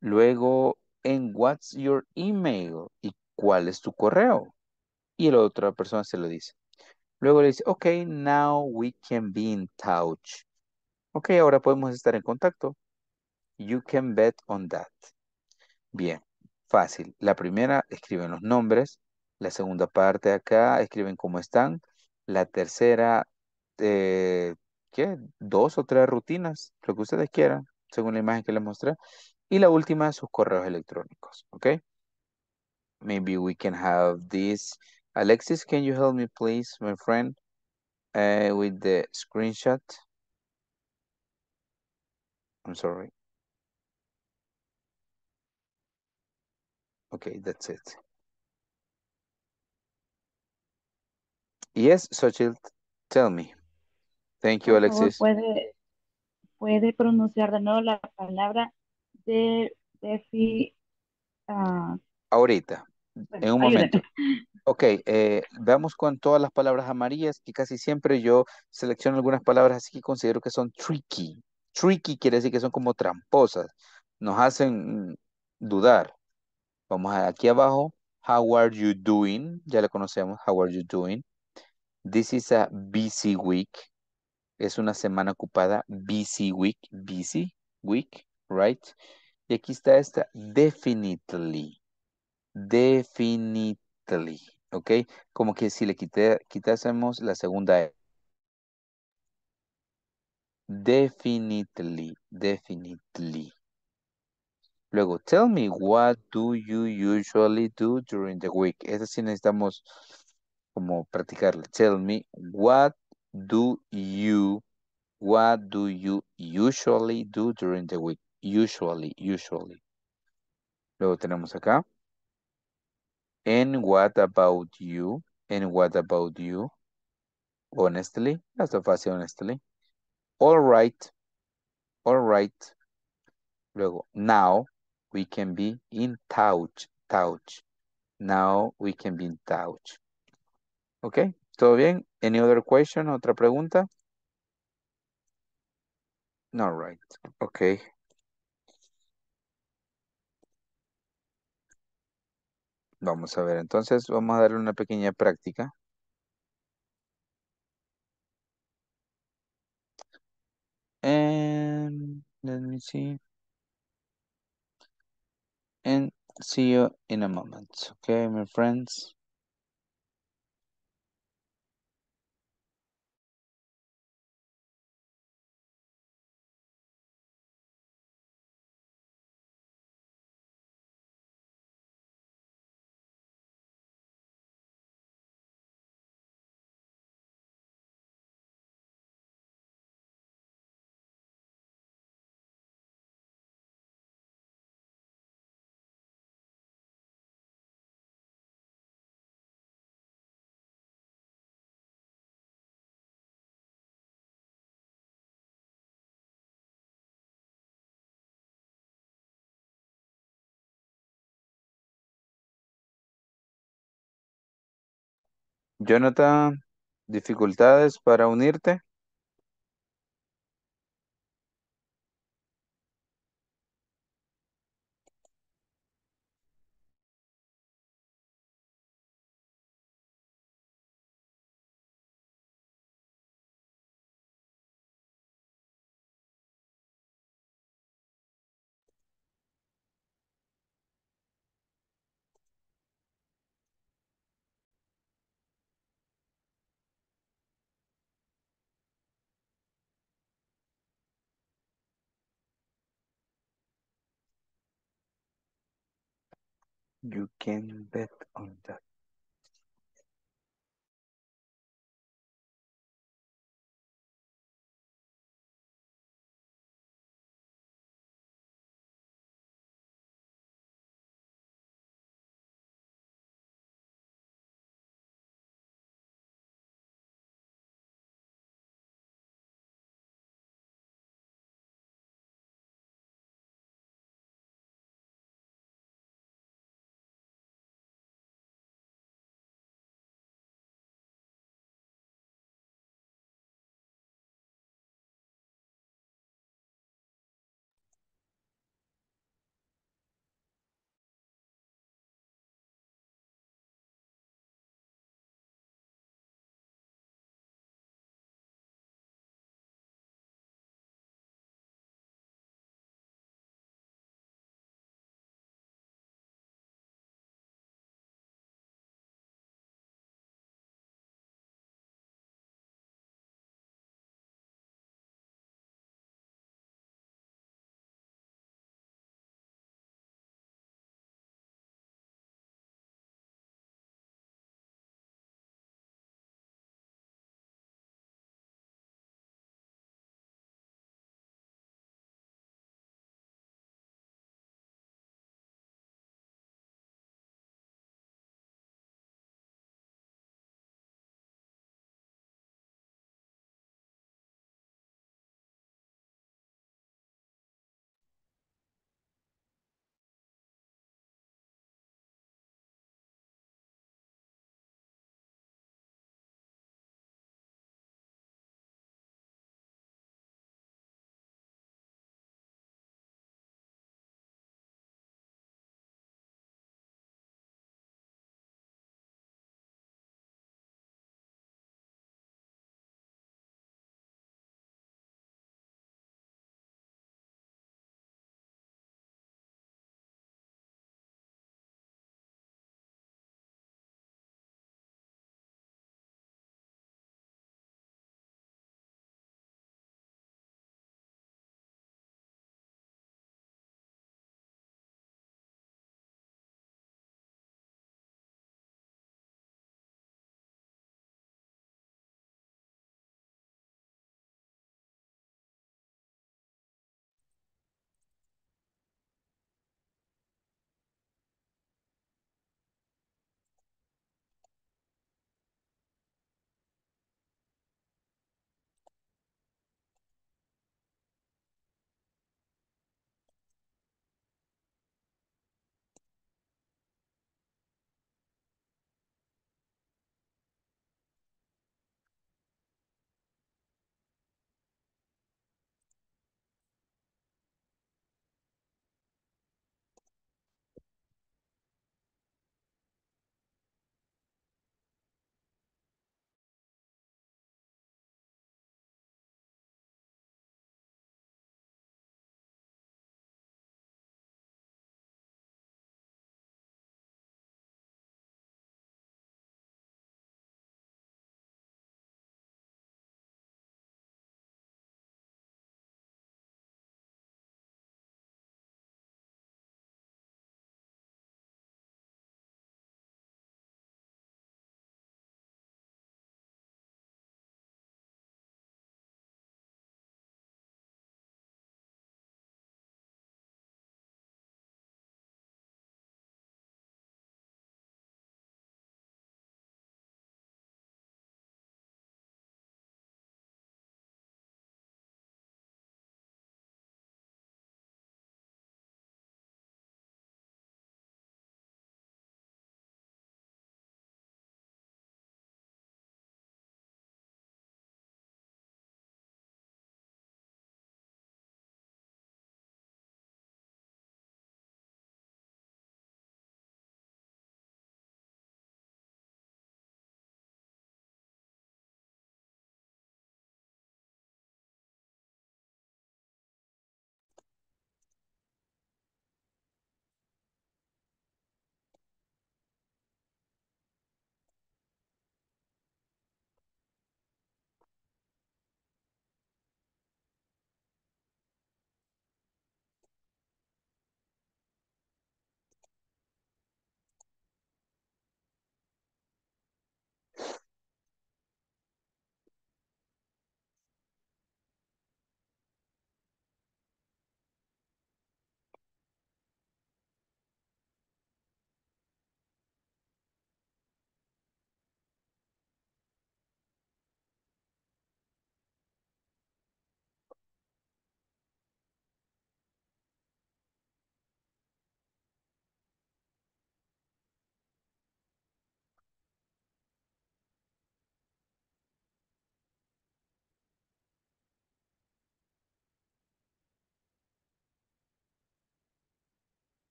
Luego, en what's your email? ¿Y cuál es tu correo? Y la otra persona se lo dice. Luego le dice, ok, now we can be in touch. Ok, ahora podemos estar en contacto. You can bet on that. Bien, fácil. La primera, escriben los nombres. La segunda parte de acá, escriben cómo están. La tercera, eh... ¿Qué? Dos o tres rutinas, lo que ustedes quieran, según la imagen que les mostré. Y la última, sus correos electrónicos, ¿ok? Maybe we can have this. Alexis, can you help me, please, my friend, uh, with the screenshot? I'm sorry. Okay, that's it. Yes, Xochitl, tell me. Thank you, Alexis. Puede, puede pronunciar de nuevo la palabra de, de fi, uh, ahorita. En un momento. Ok, eh, veamos con todas las palabras amarillas, que casi siempre yo selecciono algunas palabras así que considero que son tricky. Tricky quiere decir que son como tramposas, nos hacen dudar. Vamos aquí abajo. How are you doing? Ya la conocemos. How are you doing? This is a busy week. Es una semana ocupada. Busy week. Busy week, right? Y aquí está esta. Definitely. Definitely. ¿Ok? Como que si le quité, quitásemos la segunda E. Definitely. Definitely. Luego, tell me, what do you usually do during the week? Esa sí necesitamos como practicarla. Tell me, what do you, what do you usually do during the week? Usually, usually. Luego tenemos acá. And what about you? And what about you? Honestly, está fácil, honestly. All right, all right. Luego, now. We can be in touch, touch. Now we can be in touch. Okay, ¿todo bien? Any other question? ¿Otra pregunta? No, right. Okay. Vamos a ver, entonces vamos a darle una pequeña práctica. And let me see. And see you in a moment. Okay, my friends. Jonathan, ¿dificultades para unirte? You can bet on that.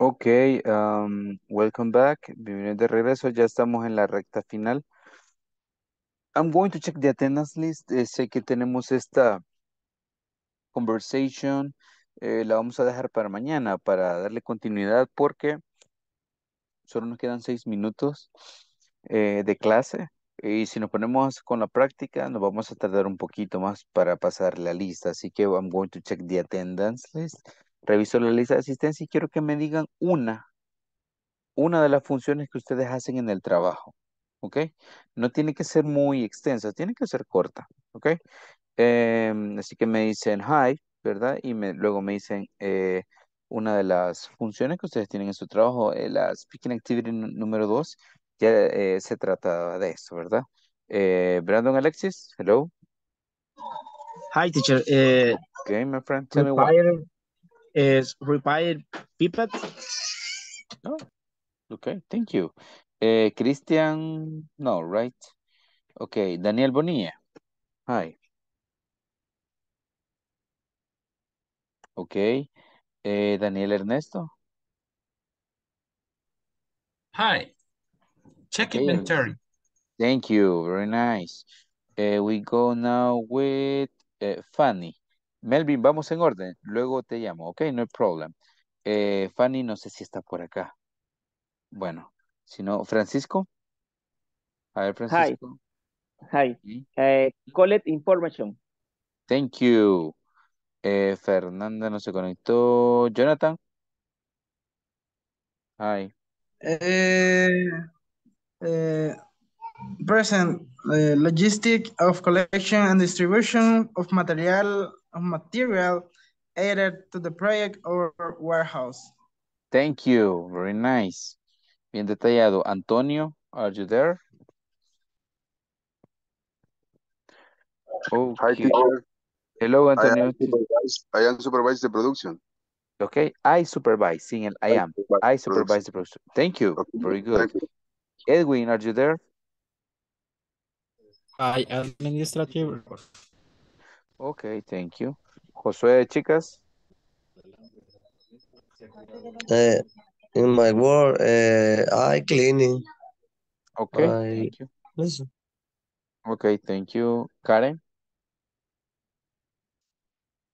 Ok, um, welcome back. Bienvenidos de regreso. Ya estamos en la recta final. I'm going to check the attendance list. Eh, sé que tenemos esta conversation. Eh, la vamos a dejar para mañana para darle continuidad porque solo nos quedan seis minutos eh, de clase. Y si nos ponemos con la práctica, nos vamos a tardar un poquito más para pasar la lista. Así que I'm going to check the attendance list. Reviso la lista de asistencia y quiero que me digan una. una de las funciones que ustedes hacen en el trabajo, ¿ok? No tiene que ser muy extensa, tiene que ser corta, ¿ok? Em, así que me dicen hi, ¿verdad? Y me- luego me dicen eh, una de las funciones que ustedes tienen en su trabajo, eh, la speaking activity nu- número dos, ya eh, se trata de eso, ¿verdad? Eh, Brandon Alexis, hello. Hi, teacher. Uh, Okay, my friend, tell me what. repair is repair pipet. Oh, okay, thank you. Eh, Christian, no, right? Okay, Daniel Bonilla, hi. Okay. Eh, Daniel Ernesto. Hi, check Okay. Ernesto. inventory. Thank you. Very nice. Eh, we go now with eh, Fanny. Melvin, vamos en orden. Luego te llamo. Ok, no problem. Eh, Fanny, no sé si está por acá. Bueno, si no, Francisco. A ver, Hi, Francisco. hi. Sí. Eh, collect information. Thank you. Eh, Fernanda no se conectó. Jonathan. Hi. Uh, uh, Present uh, logistic of collection and distribution of material of material added to the project or warehouse. Thank you. Very nice. Bien detallado. Antonio, are you there? Hi, Okay. teacher. Hello, I am Antonio. supervise. I am supervise the production. Okay, I supervise, seeing it, I I am. supervise I the supervise production. the production. Thank you. Okay, Very good. thank you. Edwin, are you there? Hi, administrative report. Okay, thank you. Josué, chicas. Uh, In my work, uh, I cleaning. Okay, I thank you. listen. Okay, thank you. Karen.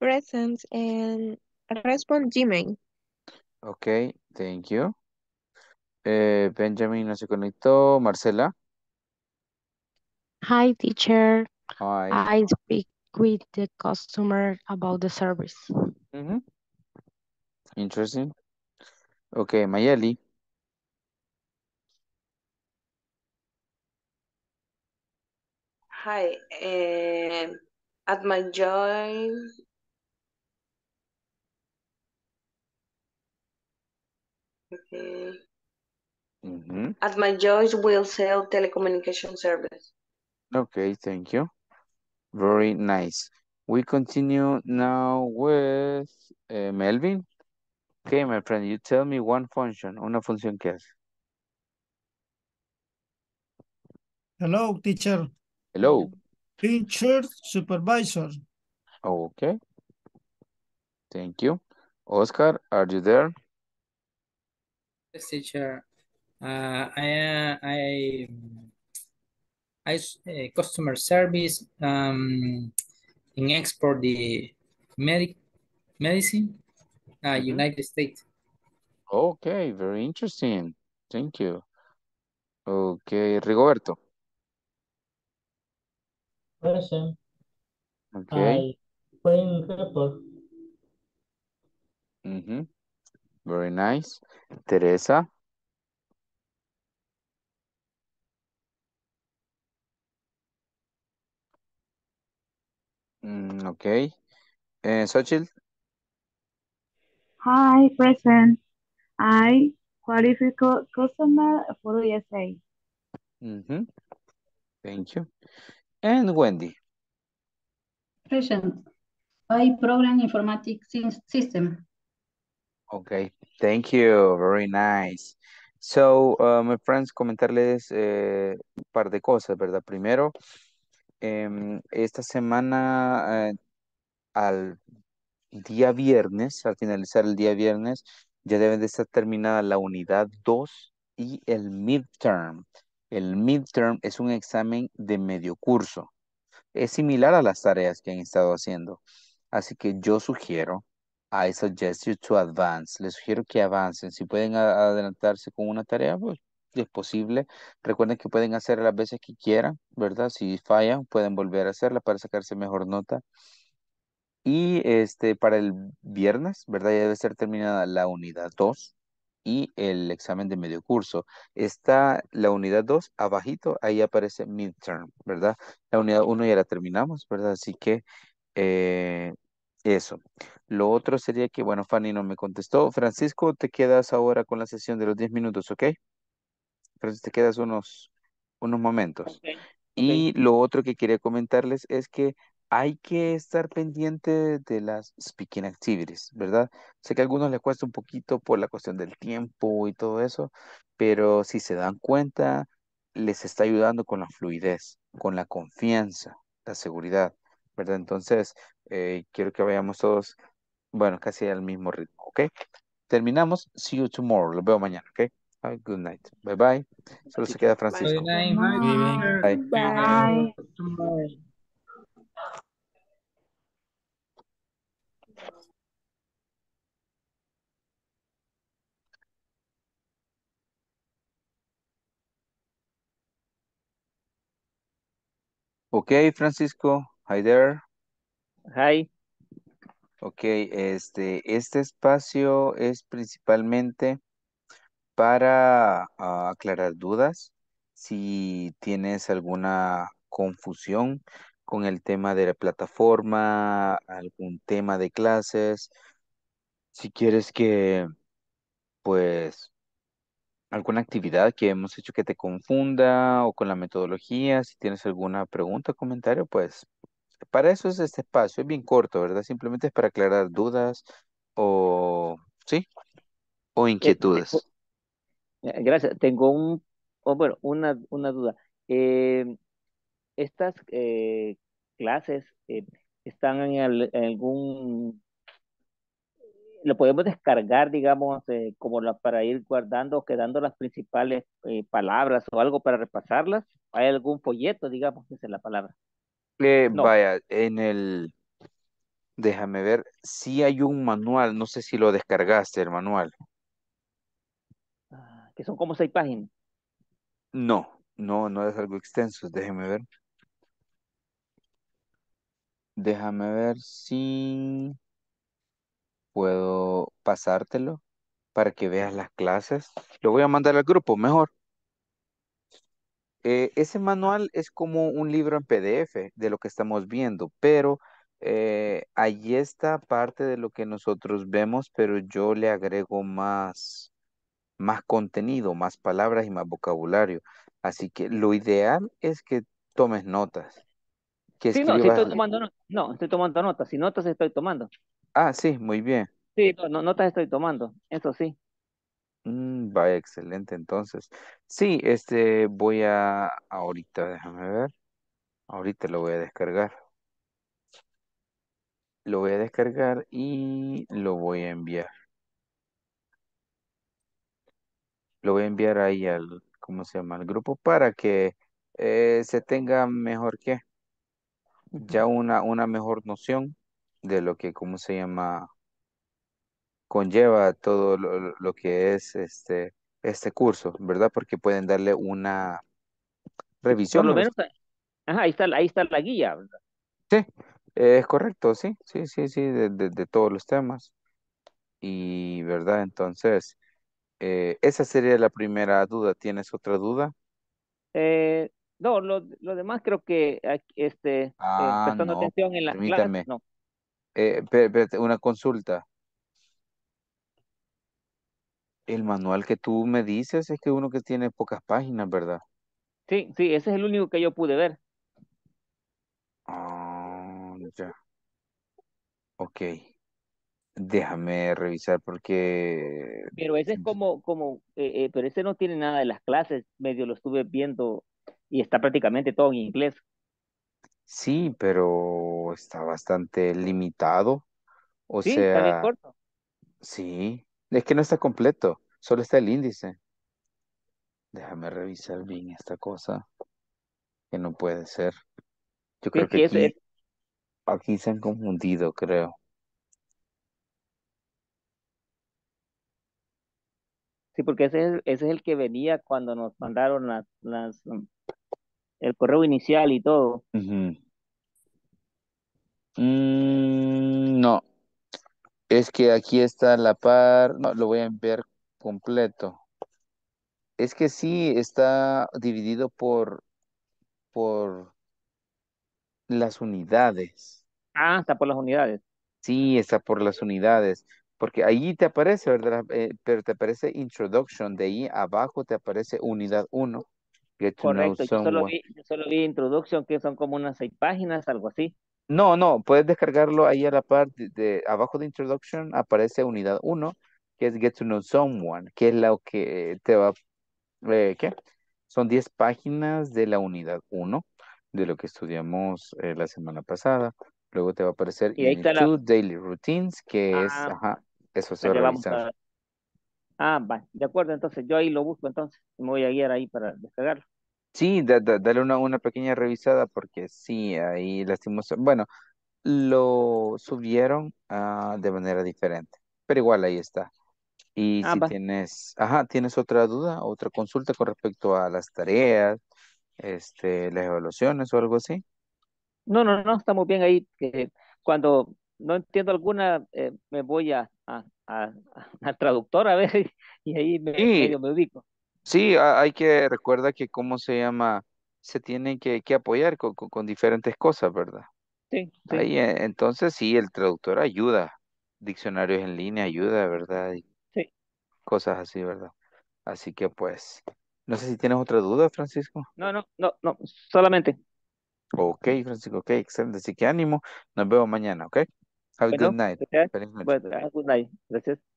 Present and respond Gmail. Okay, thank you. Eh, Benjamin no se conectó. Marcela. Hi, teacher. Hi. I speak with the customer about the service. Mhm, Interesting. Okay, Mayeli. Hi, eh, at my job, eh, Mhm, at my job will sell telecommunication service. Okay, thank you. Very nice. We continue now with eh, Melvin. Okay, my friend, you tell me one function, una función que hace. Hello, teacher. Hello. Teacher supervisor. Okay, thank you. Oscar, are you there? Yes, teacher. Uh, I, uh, I, I, s- uh, customer service um, in export the medic medicine, uh, Mhm. United States. Okay, very interesting. Thank you. Okay, Rigoberto. Present, Okay. I print report. mhm, Very nice. Teresa. Mm, okay. Eh, Xochitl. Hi, present. I qualify cu- customer for U S A. mhm, Thank you. And Wendy. Present. I program informatic sys- system. Okay, thank you. Very nice. So, uh, my friends, comentarles eh, un par de cosas, ¿verdad? Primero, em, esta semana eh, al día viernes, al finalizar el día viernes, ya deben de estar terminada la unidad dos y el midterm. El midterm es un examen de medio curso. Es similar a las tareas que han estado haciendo. Así que yo sugiero, I suggest you to advance. Les sugiero que avancen. Si pueden adelantarse con una tarea, pues es posible. Recuerden que pueden hacerla las veces que quieran, ¿verdad? Si fallan, pueden volver a hacerla para sacarse mejor nota. Y este, para el viernes, ¿verdad? Ya debe ser terminada la unidad dos y el examen de medio curso. Está la unidad dos, abajito, ahí aparece midterm, ¿verdad? La unidad uno ya la terminamos, ¿verdad? Así que eh, eso. Lo otro sería que, bueno, Fanny no me contestó. Francisco, te quedas ahora con la sesión de los diez minutos, ¿ok? Francisco, te quedas unos, unos momentos. Okay. Y okay. Lo otro que quería comentarles es que hay que estar pendiente de las speaking activities, ¿verdad? Sé que a algunos les cuesta un poquito por la cuestión del tiempo y todo eso, pero si se dan cuenta, les está ayudando con la fluidez, con la confianza, la seguridad, ¿verdad? Entonces, eh, quiero que vayamos todos, bueno, casi al mismo ritmo, ¿ok? Terminamos. See you tomorrow. Los veo mañana, ¿ok? Right, good night. Bye, bye. Solo se queda Francisco. Bye, bye. Bye. Bye. Bye. Okay, Francisco, hi there. Hi. Okay, este, este espacio es principalmente para uh, aclarar dudas. Si tienes alguna confusión con el tema de la plataforma, algún tema de clases, si quieres que, pues, alguna actividad que hemos hecho que te confunda o con la metodología, si tienes alguna pregunta o comentario, pues para eso es este espacio, es bien corto, ¿verdad? Simplemente es para aclarar dudas o, ¿sí? O inquietudes. Gracias, tengo un, oh, bueno, una, una duda. Eh, estas eh, clases eh, están en, el, en algún... ¿Lo podemos descargar, digamos, eh, como la, para ir guardando, quedando las principales eh, palabras o algo para repasarlas? ¿Hay algún folleto, digamos, que es la palabra? Eh, no. Vaya, en el... Déjame ver. Sí hay un manual. No sé si lo descargaste, el manual. Ah, que son como seis páginas. No, no, no es algo extenso. Déjame ver. Déjame ver si... puedo pasártelo para que veas las clases. Lo voy a mandar al grupo, mejor. Eh, ese manual es como un libro en P D F de lo que estamos viendo, pero eh, ahí está parte de lo que nosotros vemos, pero yo le agrego más, más contenido, más palabras y más vocabulario. Así que lo ideal es que tomes notas. Que sí, escribas... no, si estoy tomando notas. No, estoy tomando notas. Si notas estoy tomando. Ah, sí, muy bien. Sí, no, notas estoy tomando, eso sí. Mm, vaya, excelente, entonces. Sí, este, voy a, ahorita, déjame ver, ahorita lo voy a descargar. Lo voy a descargar y lo voy a enviar. Lo voy a enviar ahí al, ¿cómo se llama? Al grupo para que eh, se tenga mejor que, ya una, una mejor noción de lo que, ¿cómo se llama? Conlleva todo lo, lo que es este, este curso, ¿verdad? Porque pueden darle una revisión. Por lo menos, ajá, ahí está, ahí está la guía, ¿verdad? Sí, es correcto, sí, sí, sí, sí, de, de, de todos los temas. Y, ¿verdad? Entonces, eh, esa sería la primera duda. ¿Tienes otra duda? Eh, no, lo, lo demás creo que, este, ah, eh, prestando no, atención en la clase, no. Eh, una consulta. El manual que tú me dices es que uno que tiene pocas páginas, ¿verdad? Sí, sí, ese es el único que yo pude ver. Ah, ya. Ok. Déjame revisar porque... Pero ese es como, como eh, eh, pero ese no tiene nada de las clases, medio lo estuve viendo y está prácticamente todo en inglés. Sí, pero está bastante limitado. O sí, sea, está bien corto. Sí, Es que no está completo, solo está el índice. Déjame revisar bien esta cosa, que no puede ser. Yo creo Es que que es, aquí, aquí se han confundido, creo. sí, porque ese es, el- ese es el que venía cuando nos mandaron las, las, um, el correo inicial y todo. Ujú. Mm, no, es que aquí está la par. No, lo voy a enviar completo. Es que sí está dividido por, por las unidades. Ah, hasta por las unidades. Sí, está por las unidades. Porque allí te aparece, ¿verdad? Eh, pero te aparece introduction. De ahí abajo te aparece unidad uno. Get to know Correcto, yo solo someone. vi, yo solo vi introducción, que son como unas seis páginas, algo así. No, no, puedes descargarlo ahí a la parte de, de- abajo de Introduction aparece unidad uno, que es Get to Know Someone, que es lo que te va, eh, ¿qué? Son diez páginas de la unidad uno, de lo que estudiamos eh, la semana pasada. Luego te va a aparecer Y ahí Unit está la... dos, Daily Routines, que es, Ah, ajá, eso se va a pero vamos revisar. a... Ah, va, de acuerdo, entonces yo ahí lo busco, entonces me voy a guiar ahí para descargarlo. Sí, da- da- dale una, una pequeña revisada porque sí, ahí lastimoso. Bueno, lo subieron ah, de manera diferente, pero igual ahí está. Y Ah, si va, tienes, ajá, tienes otra duda, otra consulta con respecto a las tareas, este, las evaluaciones o algo así. no, no, no, estamos bien ahí, que cuando no entiendo alguna, eh, me voy a, a, a, a traductor a ver, y ahí me, Sí, medio me ubico. sí, a- hay que recuerda que cómo se llama, se tienen que, que apoyar con, con- con diferentes cosas, ¿verdad? Sí, sí, Ahí, eh, entonces sí, el traductor ayuda, diccionarios en línea ayuda, ¿verdad? Y sí. cosas así, ¿verdad? Así que pues, no sé si tienes otra duda, Francisco. No, no, no, no, solamente. Ok, Francisco, ok, excelente. Así que ánimo, nos vemos mañana, ¿ok? Have a good Bueno, night. gracias. Feliz noche. Bueno, good night. Gracias.